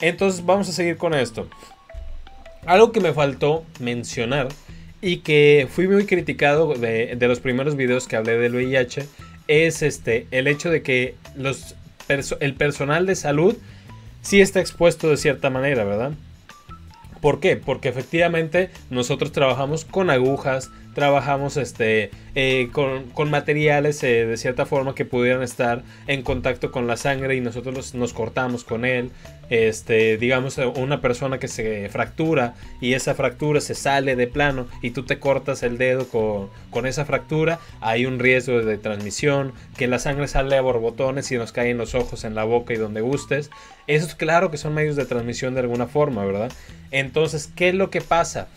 Entonces vamos a seguir con esto. Algo que me faltó mencionar y que fui muy criticado de los primeros videos que hablé del VIH es el hecho de que el personal de salud sí está expuesto de cierta manera, ¿verdad? ¿Por qué? Porque efectivamente nosotros trabajamos con agujas, trabajamos con materiales de cierta forma que pudieran estar en contacto con la sangre y nosotros nos cortamos con él. Digamos una persona que se fractura y esa fractura se sale de plano y tú te cortas el dedo con esa fractura, hay un riesgo de transmisión, que la sangre sale a borbotones y nos cae en los ojos, en la boca y donde gustes. Eso es claro que son medios de transmisión de alguna forma, ¿verdad? Entonces, ¿qué es lo que pasa?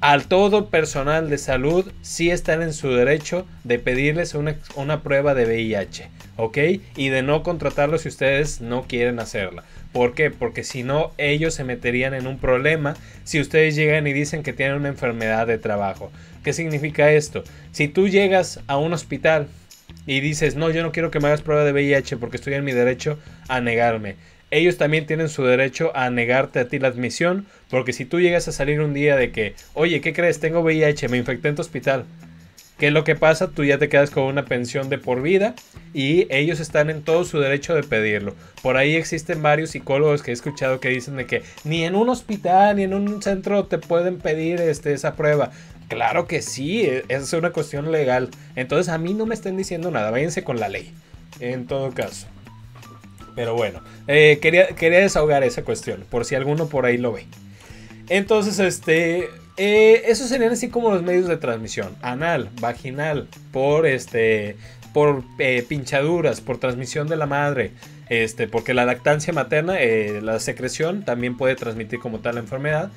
Al todo personal de salud sí están en su derecho de pedirles una prueba de VIH, ¿ok? Y de no contratarlo si ustedes no quieren hacerla. ¿Por qué? Porque si no, ellos se meterían en un problema si ustedes llegan y dicen que tienen una enfermedad de trabajo. ¿Qué significa esto? Si tú llegas a un hospital y dices, no, yo no quiero que me hagas prueba de VIH porque estoy en mi derecho a negarme. Ellos también tienen su derecho a negarte a ti la admisión, porque si tú llegas a salir un día de que, oye, ¿qué crees? Tengo VIH, me infecté en tu hospital. ¿Qué es lo que pasa? Tú ya te quedas con una pensión de por vida y ellos están en todo su derecho de pedirlo. Por ahí existen varios psicólogos que he escuchado que dicen de que ni en un hospital ni en un centro te pueden pedir esa prueba. Claro que sí, es una cuestión legal. Entonces a mí no me estén diciendo nada, váyanse con la ley, en todo caso. Pero bueno, quería desahogar esa cuestión, por si alguno por ahí lo ve. Entonces, esos serían así como los medios de transmisión. Anal, vaginal, por pinchaduras, por transmisión de la madre. Porque la lactancia materna, la secreción, también puede transmitir como tal la enfermedad.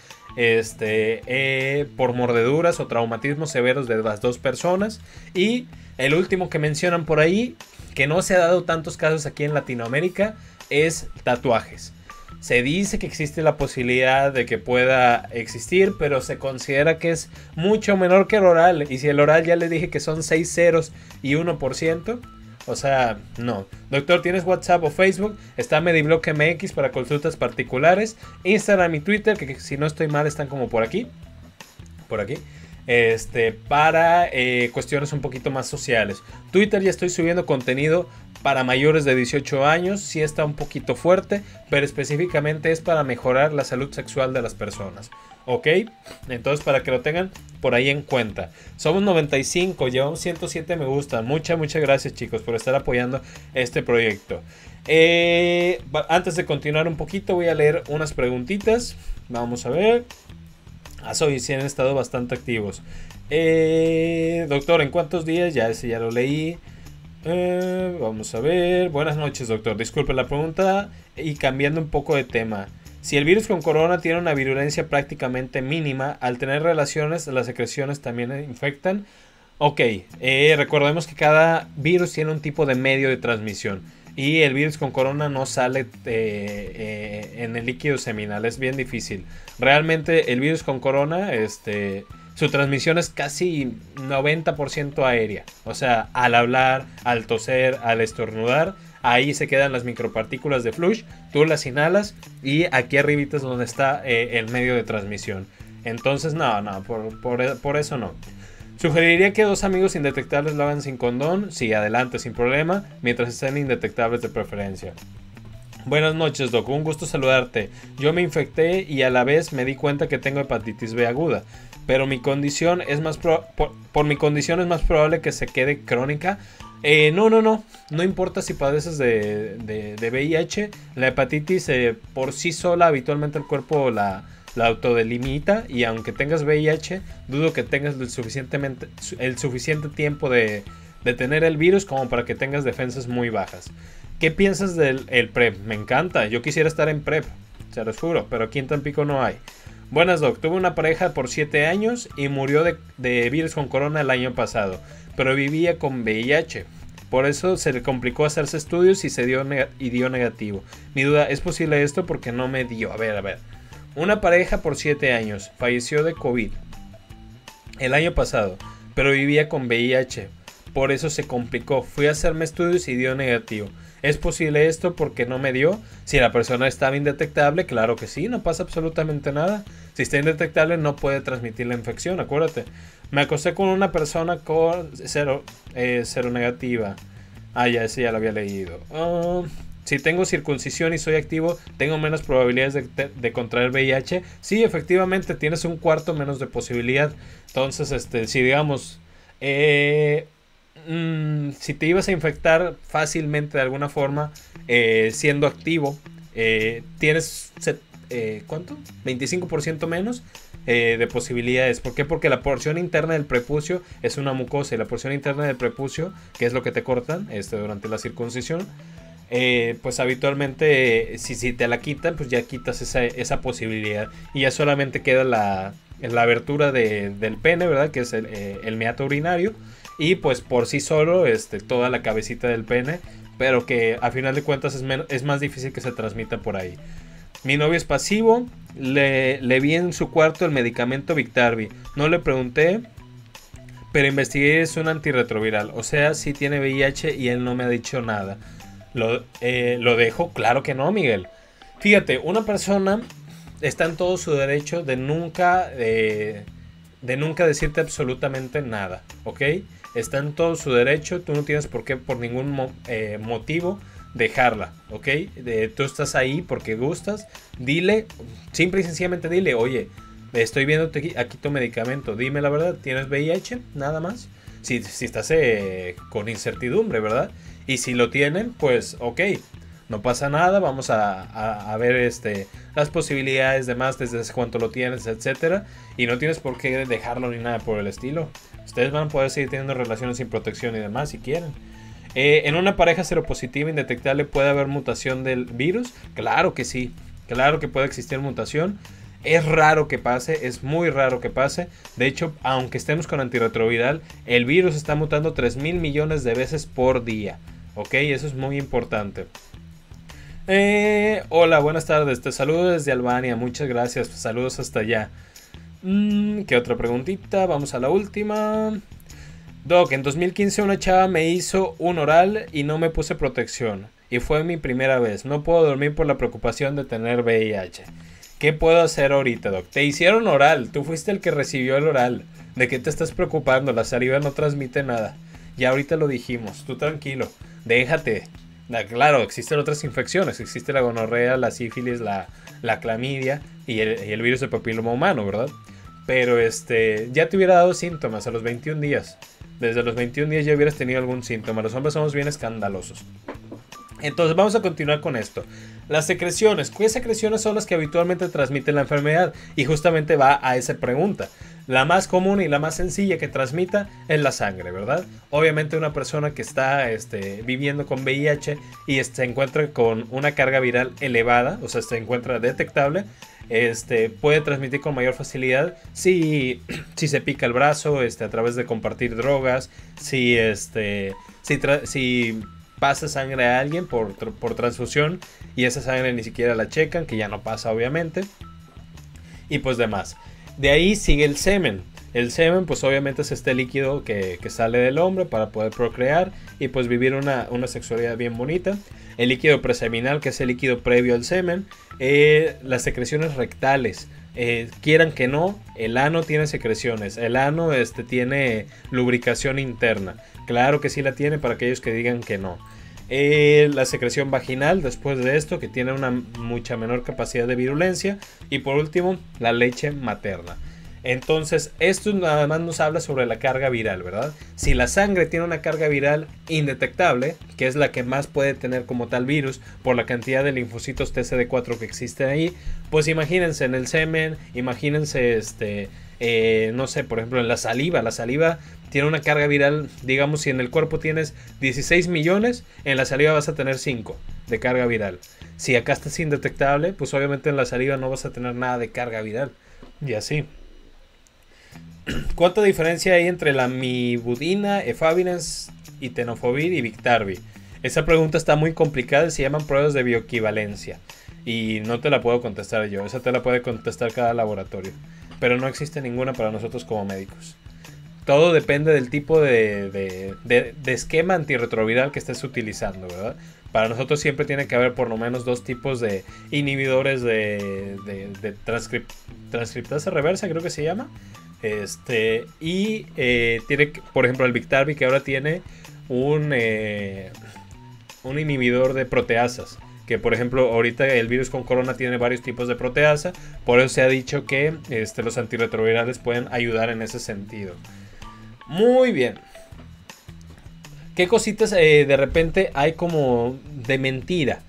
Por mordeduras o traumatismos severos de las dos personas. Y el último que mencionan por ahí, que no se ha dado tantos casos aquí en Latinoamérica, es tatuajes. Se dice que existe la posibilidad de que pueda existir, pero se considera que es mucho menor que el oral. Y si el oral ya le dije que son 6 ceros y 1%, o sea, no. Doctor, ¿tienes WhatsApp o Facebook? Está Medibloque MX para consultas particulares. Instagram y Twitter, que si no estoy mal están como por aquí. Por aquí. Para cuestiones un poquito más sociales. Twitter ya estoy subiendo contenido para mayores de 18 años, sí está un poquito fuerte, pero específicamente es para mejorar la salud sexual de las personas, ¿ok? Entonces para que lo tengan por ahí en cuenta. Somos 95, llevamos 107 me gusta. Muchas gracias, chicos, por estar apoyando este proyecto. Antes de continuar un poquito voy a leer unas preguntitas. Vamos a ver. Hasta hoy sí han estado bastante activos. Doctor, ¿en cuántos días? Ya ese ya lo leí. Vamos a ver. Buenas noches, doctor. Disculpe la pregunta y cambiando un poco de tema. Si el virus con corona tiene una virulencia prácticamente mínima, al tener relaciones, las secreciones también infectan. Ok, recordemos que cada virus tiene un tipo de medio de transmisión. Y el virus con corona no sale en el líquido seminal, es bien difícil. Realmente el virus con corona, su transmisión es casi 90% aérea. O sea, al hablar, al toser, al estornudar, ahí se quedan las micropartículas de flush, tú las inhalas y aquí arribita es donde está el medio de transmisión. Entonces, no, por eso no. Sugeriría que dos amigos indetectables lo hagan sin condón. Sí, adelante, sin problema, mientras estén indetectables de preferencia. Buenas noches, Doc, un gusto saludarte. Yo me infecté y a la vez me di cuenta que tengo hepatitis B aguda, pero mi condición es más por mi condición es más probable que se quede crónica. No importa si padeces de VIH, la hepatitis por sí sola habitualmente el cuerpo la autodelimita, y aunque tengas VIH, dudo que tengas el suficiente tiempo de tener el virus como para que tengas defensas muy bajas. ¿Qué piensas del PrEP? Me encanta, yo quisiera estar en PrEP, se los juro, pero aquí en Tampico no hay. Buenas, Doc, tuve una pareja por 7 años y murió de virus con corona el año pasado, pero vivía con VIH. Por eso se le complicó hacerse estudios y dio negativo. Mi duda, ¿es posible esto? Porque no me dio. A ver. Una pareja por 7 años falleció de COVID el año pasado, pero vivía con VIH. Por eso se complicó. Fui a hacerme estudios y dio negativo. ¿Es posible esto? Porque no me dio. Si la persona estaba indetectable, claro que sí, no pasa absolutamente nada. Si está indetectable, no puede transmitir la infección, acuérdate. Me acosté con una persona con cero negativa. Ah, ya, ese ya lo había leído. Si tengo circuncisión y soy activo, tengo menos probabilidades de contraer VIH. Sí, efectivamente, tienes un cuarto menos de posibilidad. Entonces, si digamos, si te ibas a infectar fácilmente de alguna forma, siendo activo, tienes, ¿cuánto? 25% menos de posibilidades. ¿Por qué? Porque la porción interna del prepucio es una mucosa, y la porción interna del prepucio, que es lo que te cortan durante la circuncisión, pues habitualmente, si te la quitan, pues ya quitas esa posibilidad, y ya solamente queda la abertura del pene, ¿verdad? Que es el meato urinario, y pues por sí solo toda la cabecita del pene, pero que a final de cuentas es más difícil que se transmita por ahí. Mi novio es pasivo, le vi en su cuarto el medicamento Biktarvy, no le pregunté, pero investigué, es un antirretroviral, o sea, sí tiene VIH y él no me ha dicho nada. ¿Lo dejo? Claro que no, Miguel. Fíjate, una persona está en todo su derecho de nunca decirte absolutamente nada, ¿ok? Está en todo su derecho, tú no tienes por qué, por ningún motivo, dejarla, ¿ok? Tú estás ahí porque gustas, dile, simple y sencillamente dile, oye, estoy viéndote aquí tu medicamento, dime la verdad, ¿tienes VIH? Nada más. Si estás con incertidumbre, ¿verdad? Y si lo tienen, pues ok, no pasa nada, vamos a ver las posibilidades de más, desde cuánto lo tienes, etcétera, y no tienes por qué dejarlo ni nada por el estilo. Ustedes van a poder seguir teniendo relaciones sin protección y demás si quieren. ¿En una pareja seropositiva indetectable puede haber mutación del virus? Claro que sí, claro que puede existir mutación. Es raro que pase, es muy raro que pase. De hecho, aunque estemos con antirretroviral, el virus está mutando 3,000 millones de veces por día. Ok, eso es muy importante. Hola, buenas tardes. Te saludo desde Albania, muchas gracias. Saludos hasta allá. ¿Qué otra preguntita? Vamos a la última. Doc, en 2015 una chava me hizo un oral y no me puse protección. Y fue mi primera vez. No puedo dormir por la preocupación de tener VIH. ¿Qué puedo hacer ahorita, Doc? Te hicieron oral, tú fuiste el que recibió el oral. ¿De qué te estás preocupando? La saliva no transmite nada. Ya ahorita lo dijimos, tú tranquilo, déjate. Claro, existen otras infecciones, existe la gonorrea, la sífilis, la clamidia y el virus de papiloma humano, ¿verdad? Pero ya te hubiera dado síntomas a los 21 días. Desde los 21 días ya hubieras tenido algún síntoma. Los hombres somos bien escandalosos. Entonces vamos a continuar con esto. Las secreciones. ¿Qué secreciones son las que habitualmente transmiten la enfermedad? Y justamente va a esa pregunta. La más común y la más sencilla que transmita es la sangre, ¿verdad? Obviamente una persona que está viviendo con VIH y se encuentra con una carga viral elevada, o sea, se encuentra detectable, puede transmitir con mayor facilidad si se pica el brazo a través de compartir drogas, si pasa sangre a alguien por transfusión y esa sangre ni siquiera la checan, que ya no pasa obviamente, y pues demás. De ahí sigue el semen. El semen pues obviamente es este líquido que sale del hombre para poder procrear y pues vivir una sexualidad bien bonita. El líquido preseminal, que es el líquido previo al semen. Las secreciones rectales. Quieran que no, el ano tiene secreciones, el ano tiene lubricación interna, claro que sí la tiene, para aquellos que digan que no. La secreción vaginal, después de esto, que tiene una mucha menor capacidad de virulencia, y por último la leche materna. Entonces esto nada más nos habla sobre la carga viral, ¿verdad? Si la sangre tiene una carga viral indetectable, que es la que más puede tener como tal virus por la cantidad de linfocitos TCD4 que existen ahí, pues imagínense en el semen, imagínense no sé, por ejemplo en la saliva. La saliva tiene una carga viral, digamos, si en el cuerpo tienes 16 millones, en la saliva vas a tener 5 de carga viral. Si acá estás indetectable, pues obviamente en la saliva no vas a tener nada de carga viral, y así. ¿Cuánta diferencia hay entre la mibudina, efavirenz y tenofovir y Biktarvy? Esa pregunta está muy complicada y se llaman pruebas de bioequivalencia. Y no te la puedo contestar yo, esa te la puede contestar cada laboratorio. Pero no existe ninguna para nosotros como médicos. Todo depende del tipo de esquema antirretroviral que estés utilizando, ¿verdad? Para nosotros siempre tiene que haber por lo menos dos tipos de inhibidores de transcriptasa reversa, creo que se llama. Tiene, por ejemplo, el Biktarvy, que ahora tiene un inhibidor de proteasas. Que por ejemplo ahorita el virus con corona tiene varios tipos de proteasa, por eso se ha dicho que los antirretrovirales pueden ayudar en ese sentido. Muy bien. ¿Qué cositas de repente hay como de mentira?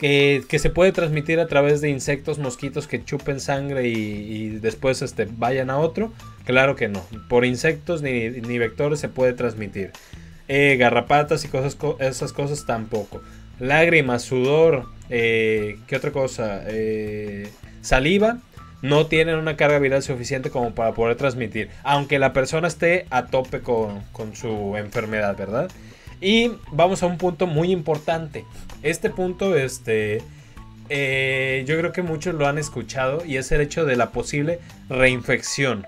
Que se puede transmitir a través de insectos, mosquitos que chupen sangre y después vayan a otro. Claro que no, por insectos ni vectores se puede transmitir. Garrapatas y esas cosas tampoco. Lágrimas, sudor, ¿qué otra cosa? Saliva. No tienen una carga viral suficiente como para poder transmitir, aunque la persona esté a tope con su enfermedad, ¿verdad? Y vamos a un punto muy importante. Este punto, yo creo que muchos lo han escuchado, y es el hecho de la posible reinfección.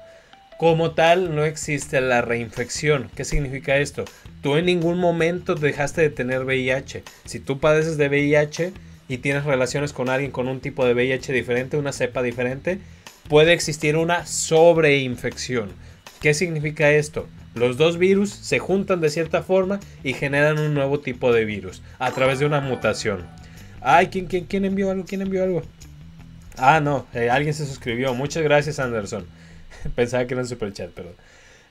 Como tal, no existe la reinfección. ¿Qué significa esto? Tú en ningún momento dejaste de tener VIH. Si tú padeces de VIH y tienes relaciones con alguien con un tipo de VIH diferente, una cepa diferente, puede existir una sobreinfección. ¿Qué significa esto? Los dos virus se juntan de cierta forma y generan un nuevo tipo de virus a través de una mutación. Ay, ¿quién envió algo? ¿Quién envió algo? Ah, no, alguien se suscribió. Muchas gracias, Anderson. Pensaba que era un superchat, perdón.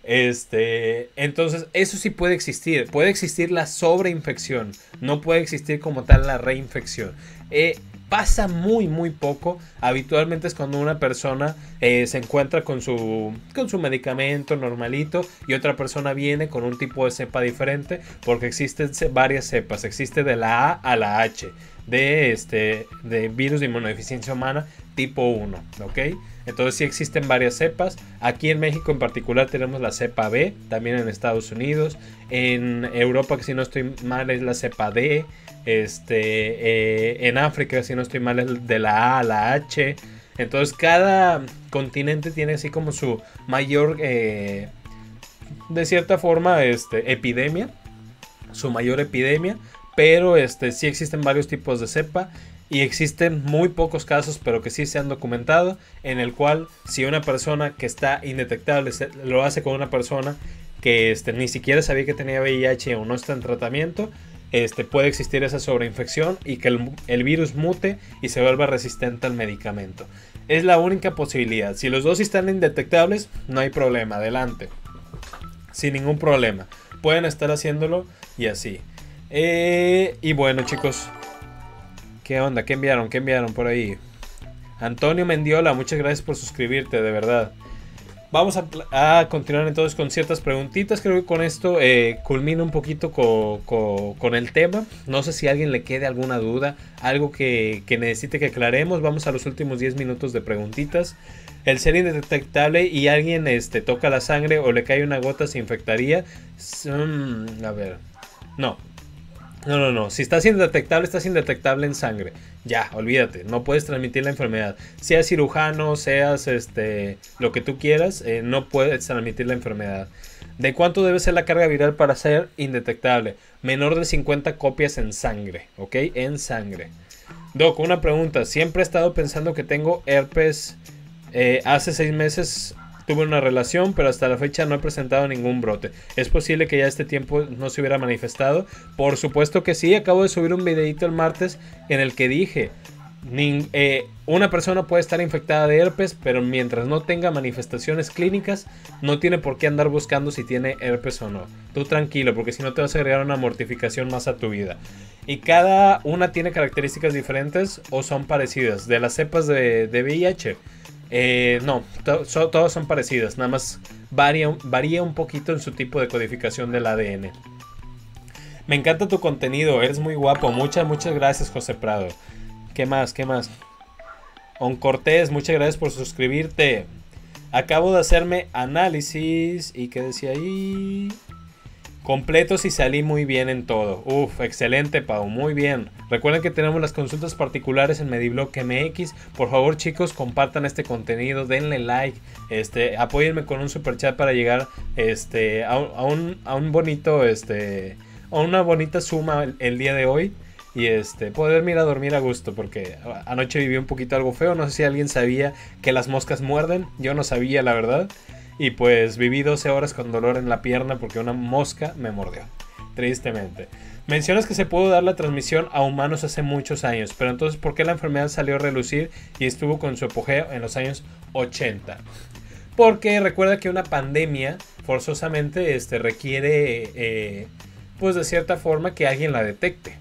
Entonces, eso sí puede existir. Puede existir la sobreinfección. No puede existir como tal la reinfección. Pasa muy poco. Habitualmente es cuando una persona se encuentra con su medicamento normalito y otra persona viene con un tipo de cepa diferente, porque existen varias cepas. Existe de la A a la H de virus de inmunodeficiencia humana tipo 1, ¿ok? Entonces sí existen varias cepas. Aquí en México en particular tenemos la cepa B, también en Estados Unidos, en Europa, que si no estoy mal es la cepa D, en África, si no estoy mal, es de la A a la H. Entonces cada continente tiene así como su mayor, de cierta forma, epidemia, su mayor epidemia, pero sí existen varios tipos de cepa. Y existen muy pocos casos, pero que sí se han documentado, en el cual si una persona que está indetectable lo hace con una persona que ni siquiera sabía que tenía VIH o no está en tratamiento, puede existir esa sobreinfección y que el virus mute y se vuelva resistente al medicamento. Es la única posibilidad. Si los dos están indetectables, no hay problema, adelante, sin ningún problema. Pueden estar haciéndolo y así. Y bueno, chicos, ¿qué onda? ¿Qué enviaron? ¿Qué enviaron por ahí? Antonio Mendiola, muchas gracias por suscribirte, de verdad. Vamos a continuar entonces con ciertas preguntitas. Creo que con esto culmino un poquito con el tema. No sé si a alguien le quede alguna duda, algo que necesite que aclaremos. Vamos a los últimos 10 minutos de preguntitas. El ser indetectable y alguien toca la sangre o le cae una gota, ¿se infectaría? A ver, no. Si estás indetectable en sangre. Ya, olvídate. No puedes transmitir la enfermedad. Seas cirujano, seas lo que tú quieras, no puedes transmitir la enfermedad. ¿De cuánto debe ser la carga viral para ser indetectable? Menor de 50 copias en sangre. ¿Ok? En sangre. Doc, una pregunta. Siempre he estado pensando que tengo herpes. Hace 6 meses... tuve una relación, pero hasta la fecha no he presentado ningún brote. ¿Es posible que ya este tiempo no se hubiera manifestado? Por supuesto que sí. Acabo de subir un videito el martes en el que dije, una persona puede estar infectada de herpes, pero mientras no tenga manifestaciones clínicas, no tiene por qué andar buscando si tiene herpes o no. Tú tranquilo, porque si no te vas a agregar una mortificación más a tu vida. Y cada una tiene características diferentes o son parecidas. De las cepas de VIH... no, todas son parecidas, nada más varía un poquito en su tipo de codificación del ADN. Me encanta tu contenido, eres muy guapo. Muchas gracias, José Prado. ¿Qué más? On Cortés, muchas gracias por suscribirte. Acabo de hacerme análisis y ¿qué decía ahí? Completos y salí muy bien en todo. Uf, excelente, Pau, muy bien. Recuerden que tenemos las consultas particulares en Medibloque MX. Por favor, chicos, compartan este contenido, denle like, apóyenme con un super chat para llegar a un bonito, a una bonita suma el día de hoy. Y poder ir a dormir a gusto, porque anoche viví un poquito algo feo. No sé si alguien sabía que las moscas muerden. Yo no sabía, la verdad. Y pues viví 12 horas con dolor en la pierna porque una mosca me mordió. tristemente. Mencionas que se pudo dar la transmisión a humanos hace muchos años, pero entonces ¿por qué la enfermedad salió a relucir y estuvo con su apogeo en los años 80? Porque recuerda que una pandemia forzosamente requiere, pues de cierta forma, que alguien la detecte.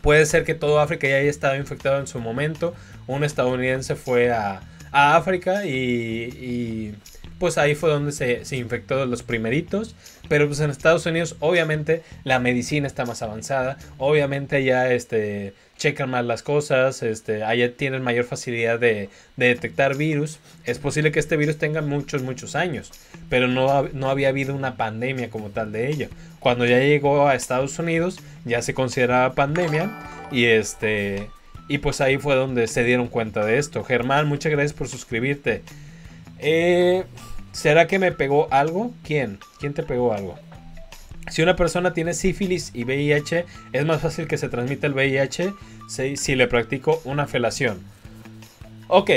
Puede ser que todo África ya haya estado infectado en su momento. Un estadounidense fue a África y pues ahí fue donde se infectó los primeritos. Pero pues en Estados Unidos obviamente la medicina está más avanzada. Obviamente ya checan más las cosas. Allá tienen mayor facilidad de detectar virus. Es posible que este virus tenga muchos años. Pero no había habido una pandemia como tal de ello. Cuando ya llegó a Estados Unidos ya se consideraba pandemia y y pues ahí fue donde se dieron cuenta de esto. Germán, muchas gracias por suscribirte. ¿Será que me pegó algo? ¿Quién? ¿Quién te pegó algo? Si una persona tiene sífilis y VIH, ¿es más fácil que se transmita el VIH si le practico una felación? Ok,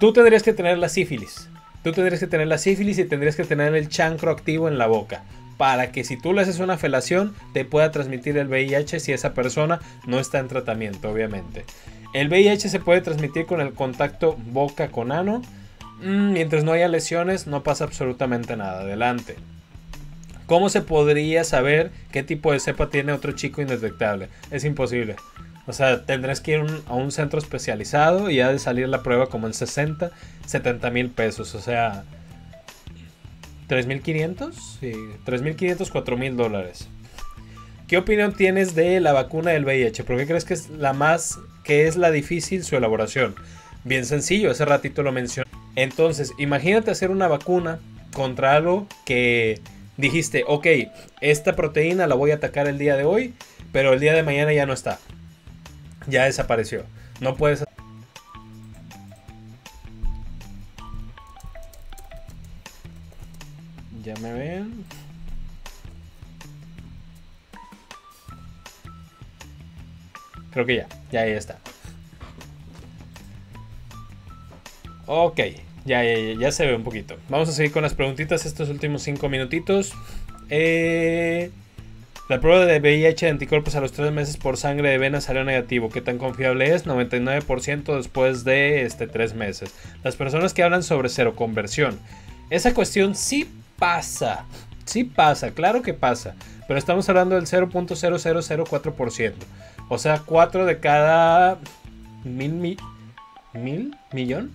tú tendrías que tener la sífilis. Tú tendrías que tener la sífilis y tendrías que tener el chancro activo en la boca, para que si tú le haces una felación te pueda transmitir el VIH si esa persona no está en tratamiento, obviamente. El VIH se puede transmitir con el contacto boca con ano. Mientras no haya lesiones no pasa absolutamente nada. Adelante. ¿Cómo se podría saber qué tipo de cepa tiene otro chico indetectable? Es imposible. O sea, tendrás que ir a un centro especializado y ha de salir la prueba como en 60, 70 mil pesos. O sea, 3.500, sí, 3.500, 4.000 dólares. ¿Qué opinión tienes de la vacuna del VIH? ¿Por qué crees que es la difícil su elaboración? Bien sencillo, hace ratito lo mencioné. Entonces, imagínate hacer una vacuna contra algo que dijiste, ok, esta proteína la voy a atacar el día de hoy, pero el día de mañana ya no está. Ya desapareció. No puedes... Ya me ven. Creo que ya está. Ok, ya se ve un poquito. Vamos a seguir con las preguntitas estos últimos 5 minutitos. La prueba de VIH de anticuerpos a los 3 meses por sangre de vena salió negativo. ¿Qué tan confiable es? 99% después de 3 meses. Las personas que hablan sobre seroconversión. Esa cuestión sí pasa, claro que pasa, pero estamos hablando del 0.0004%, o sea, 4 de cada mil millón,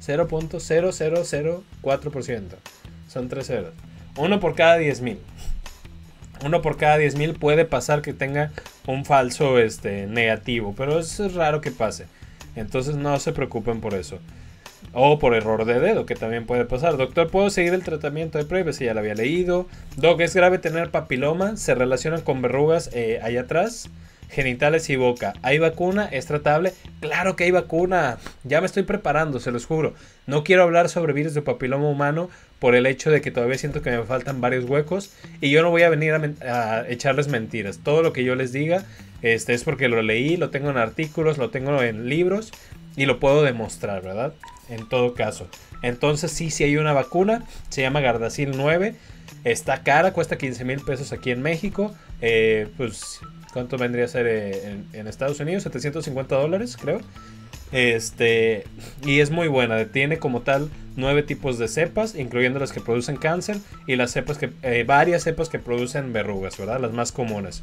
0.0004%, son 3 ceros, 1 por cada 10.000, 1 por cada 10.000 puede pasar que tenga un falso negativo, pero eso es raro que pase, entonces no se preocupen por eso. O por error de dedo, que también puede pasar. Doctor, ¿puedo seguir el tratamiento de PrEP? Si ya lo había leído. Doc, ¿es grave tener papiloma? Se relacionan con verrugas allá atrás, genitales y boca. ¿Hay vacuna? ¿Es tratable? ¡Claro que hay vacuna! Ya me estoy preparando, se los juro. No quiero hablar sobre virus de papiloma humano por el hecho de que todavía siento que me faltan varios huecos. Y yo no voy a venir a echarles mentiras. Todo lo que yo les diga es porque lo leí, lo tengo en artículos, lo tengo en libros y lo puedo demostrar, ¿verdad? En todo caso. Entonces sí hay una vacuna. Se llama Gardasil 9. Está cara. Cuesta 15 mil pesos aquí en México. Pues ¿cuánto vendría a ser en Estados Unidos? 750 dólares creo. Y es muy buena. Tiene como tal 9 tipos de cepas, incluyendo las que producen cáncer y las cepas que varias cepas que producen verrugas, ¿verdad? Las más comunes.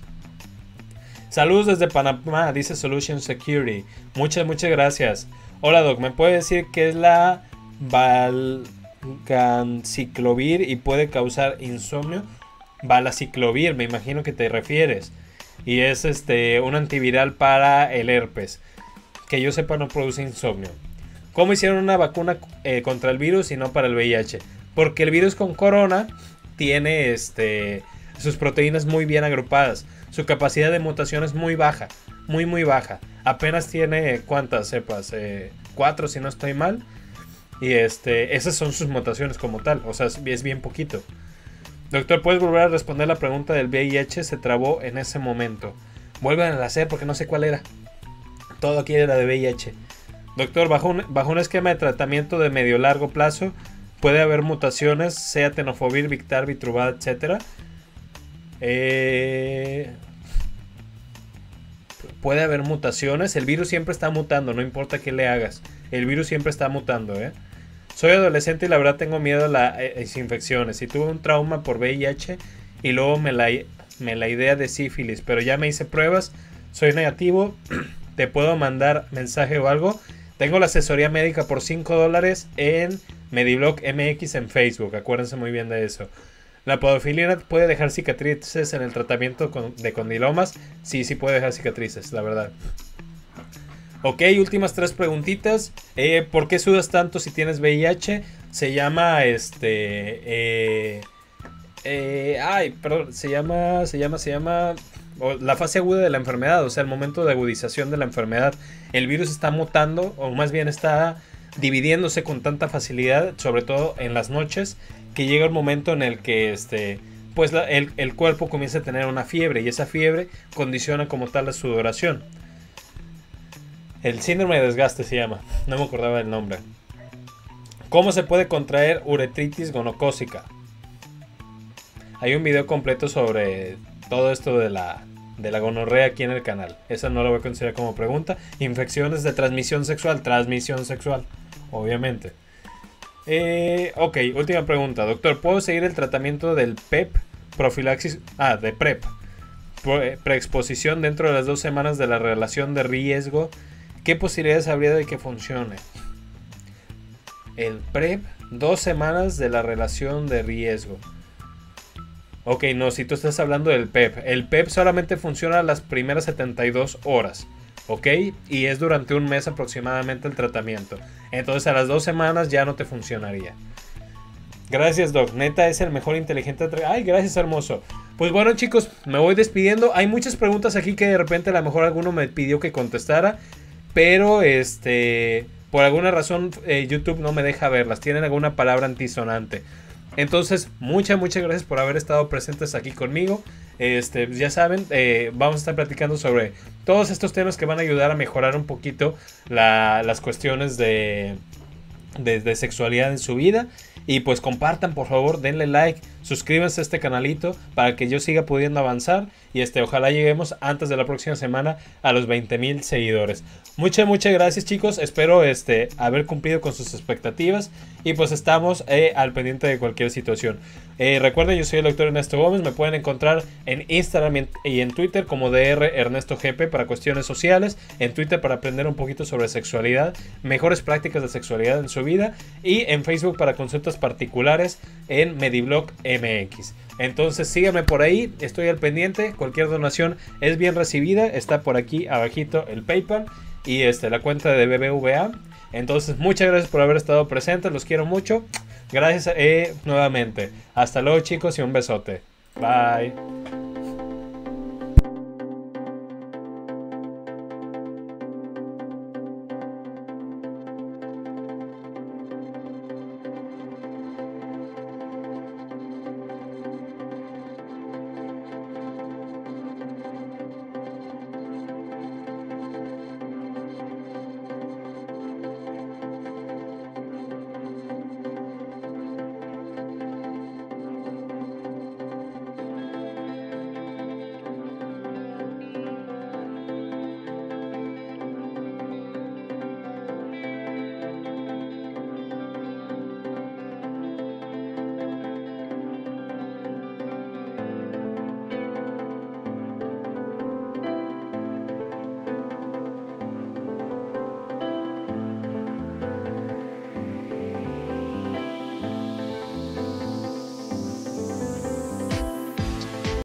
Saludos desde Panamá, dice Solution Security. Muchas gracias. Hola Doc, ¿me puede decir qué es la balaciclovir y puede causar insomnio? Balaciclovir, me imagino que te refieres. Y es un antiviral para el herpes. Que yo sepa no produce insomnio. ¿Cómo hicieron una vacuna contra el virus y no para el VIH? Porque el virus con corona tiene sus proteínas muy bien agrupadas. Su capacidad de mutación es muy baja. Muy baja. Apenas tiene, ¿cuántas cepas? 4 si no estoy mal. Y esas son sus mutaciones como tal. O sea, es bien poquito. Doctor, ¿puedes volver a responder la pregunta del VIH? Se trabó en ese momento. Vuelvan a hacer porque no sé cuál era. Todo aquí era de VIH. Doctor, bajo un esquema de tratamiento de medio largo plazo, ¿puede haber mutaciones? Sea tenofovir, Biktarvy, trubada, etcétera. Puede haber mutaciones. El virus siempre está mutando, no importa qué le hagas. El virus siempre está mutando, ¿eh? Soy adolescente y la verdad tengo miedo a las infecciones. Y tuve un trauma por VIH y luego me la idea de sífilis. Pero ya me hice pruebas. Soy negativo. Te puedo mandar mensaje o algo. Tengo la asesoría médica por $5 en Medibloque MX en Facebook. Acuérdense muy bien de eso. La podofilina puede dejar cicatrices en el tratamiento de condilomas. Sí, sí puede dejar cicatrices, la verdad. Ok, últimas tres preguntitas. ¿Por qué sudas tanto si tienes VIH? Se llama se llama la fase aguda de la enfermedad, o sea, el momento de agudización de la enfermedad. El virus está mutando, o más bien está dividiéndose con tanta facilidad, sobre todo en las noches, que llega el momento en el que pues el cuerpo comienza a tener una fiebre, y esa fiebre condiciona como tal la sudoración. El síndrome de desgaste se llama, no me acordaba el nombre. ¿Cómo se puede contraer uretritis gonocócica? Hay un video completo sobre todo esto de la gonorrea aquí en el canal. Esa no la voy a considerar como pregunta. Infecciones de transmisión sexual, obviamente. Ok, última pregunta. Doctor, ¿puedo seguir el tratamiento del PEP? Profilaxis, de PrEP. Preexposición dentro de las 2 semanas de la relación de riesgo. ¿Qué posibilidades habría de que funcione? El PrEP, 2 semanas de la relación de riesgo. Ok, no, si tú estás hablando del PEP. El PEP solamente funciona las primeras 72 horas. Ok, y es durante 1 mes aproximadamente el tratamiento. Entonces a las 2 semanas ya no te funcionaría. Gracias, Doc. Neta es el mejor inteligente. Ay, gracias, hermoso. Pues bueno, chicos, me voy despidiendo. Hay muchas preguntas aquí que de repente a lo mejor alguno me pidió que contestara. Pero por alguna razón YouTube no me deja verlas. Tienen alguna palabra antisonante. Entonces, muchas gracias por haber estado presentes aquí conmigo. Ya saben, vamos a estar platicando sobre todos estos temas que van a ayudar a mejorar un poquito las cuestiones de sexualidad en su vida. Y pues compartan, por favor, denle like, suscríbanse a este canalito para que yo siga pudiendo avanzar. Y ojalá lleguemos antes de la próxima semana a los 20,000 seguidores. Muchas gracias, chicos. Espero haber cumplido con sus expectativas. Y pues estamos al pendiente de cualquier situación. Recuerden, yo soy el doctor Ernesto Gómez. Me pueden encontrar en Instagram y en Twitter como Dr. Ernesto GP para cuestiones sociales. En Twitter para aprender un poquito sobre sexualidad, mejores prácticas de sexualidad en su vida. Y en Facebook para consultas particulares en Medibloque MX. Entonces síganme por ahí, estoy al pendiente. Cualquier donación es bien recibida. Está por aquí abajito el PayPal y la cuenta de BBVA. Entonces muchas gracias por haber estado presentes. Los quiero mucho. Gracias nuevamente. Hasta luego, chicos, y un besote. Bye.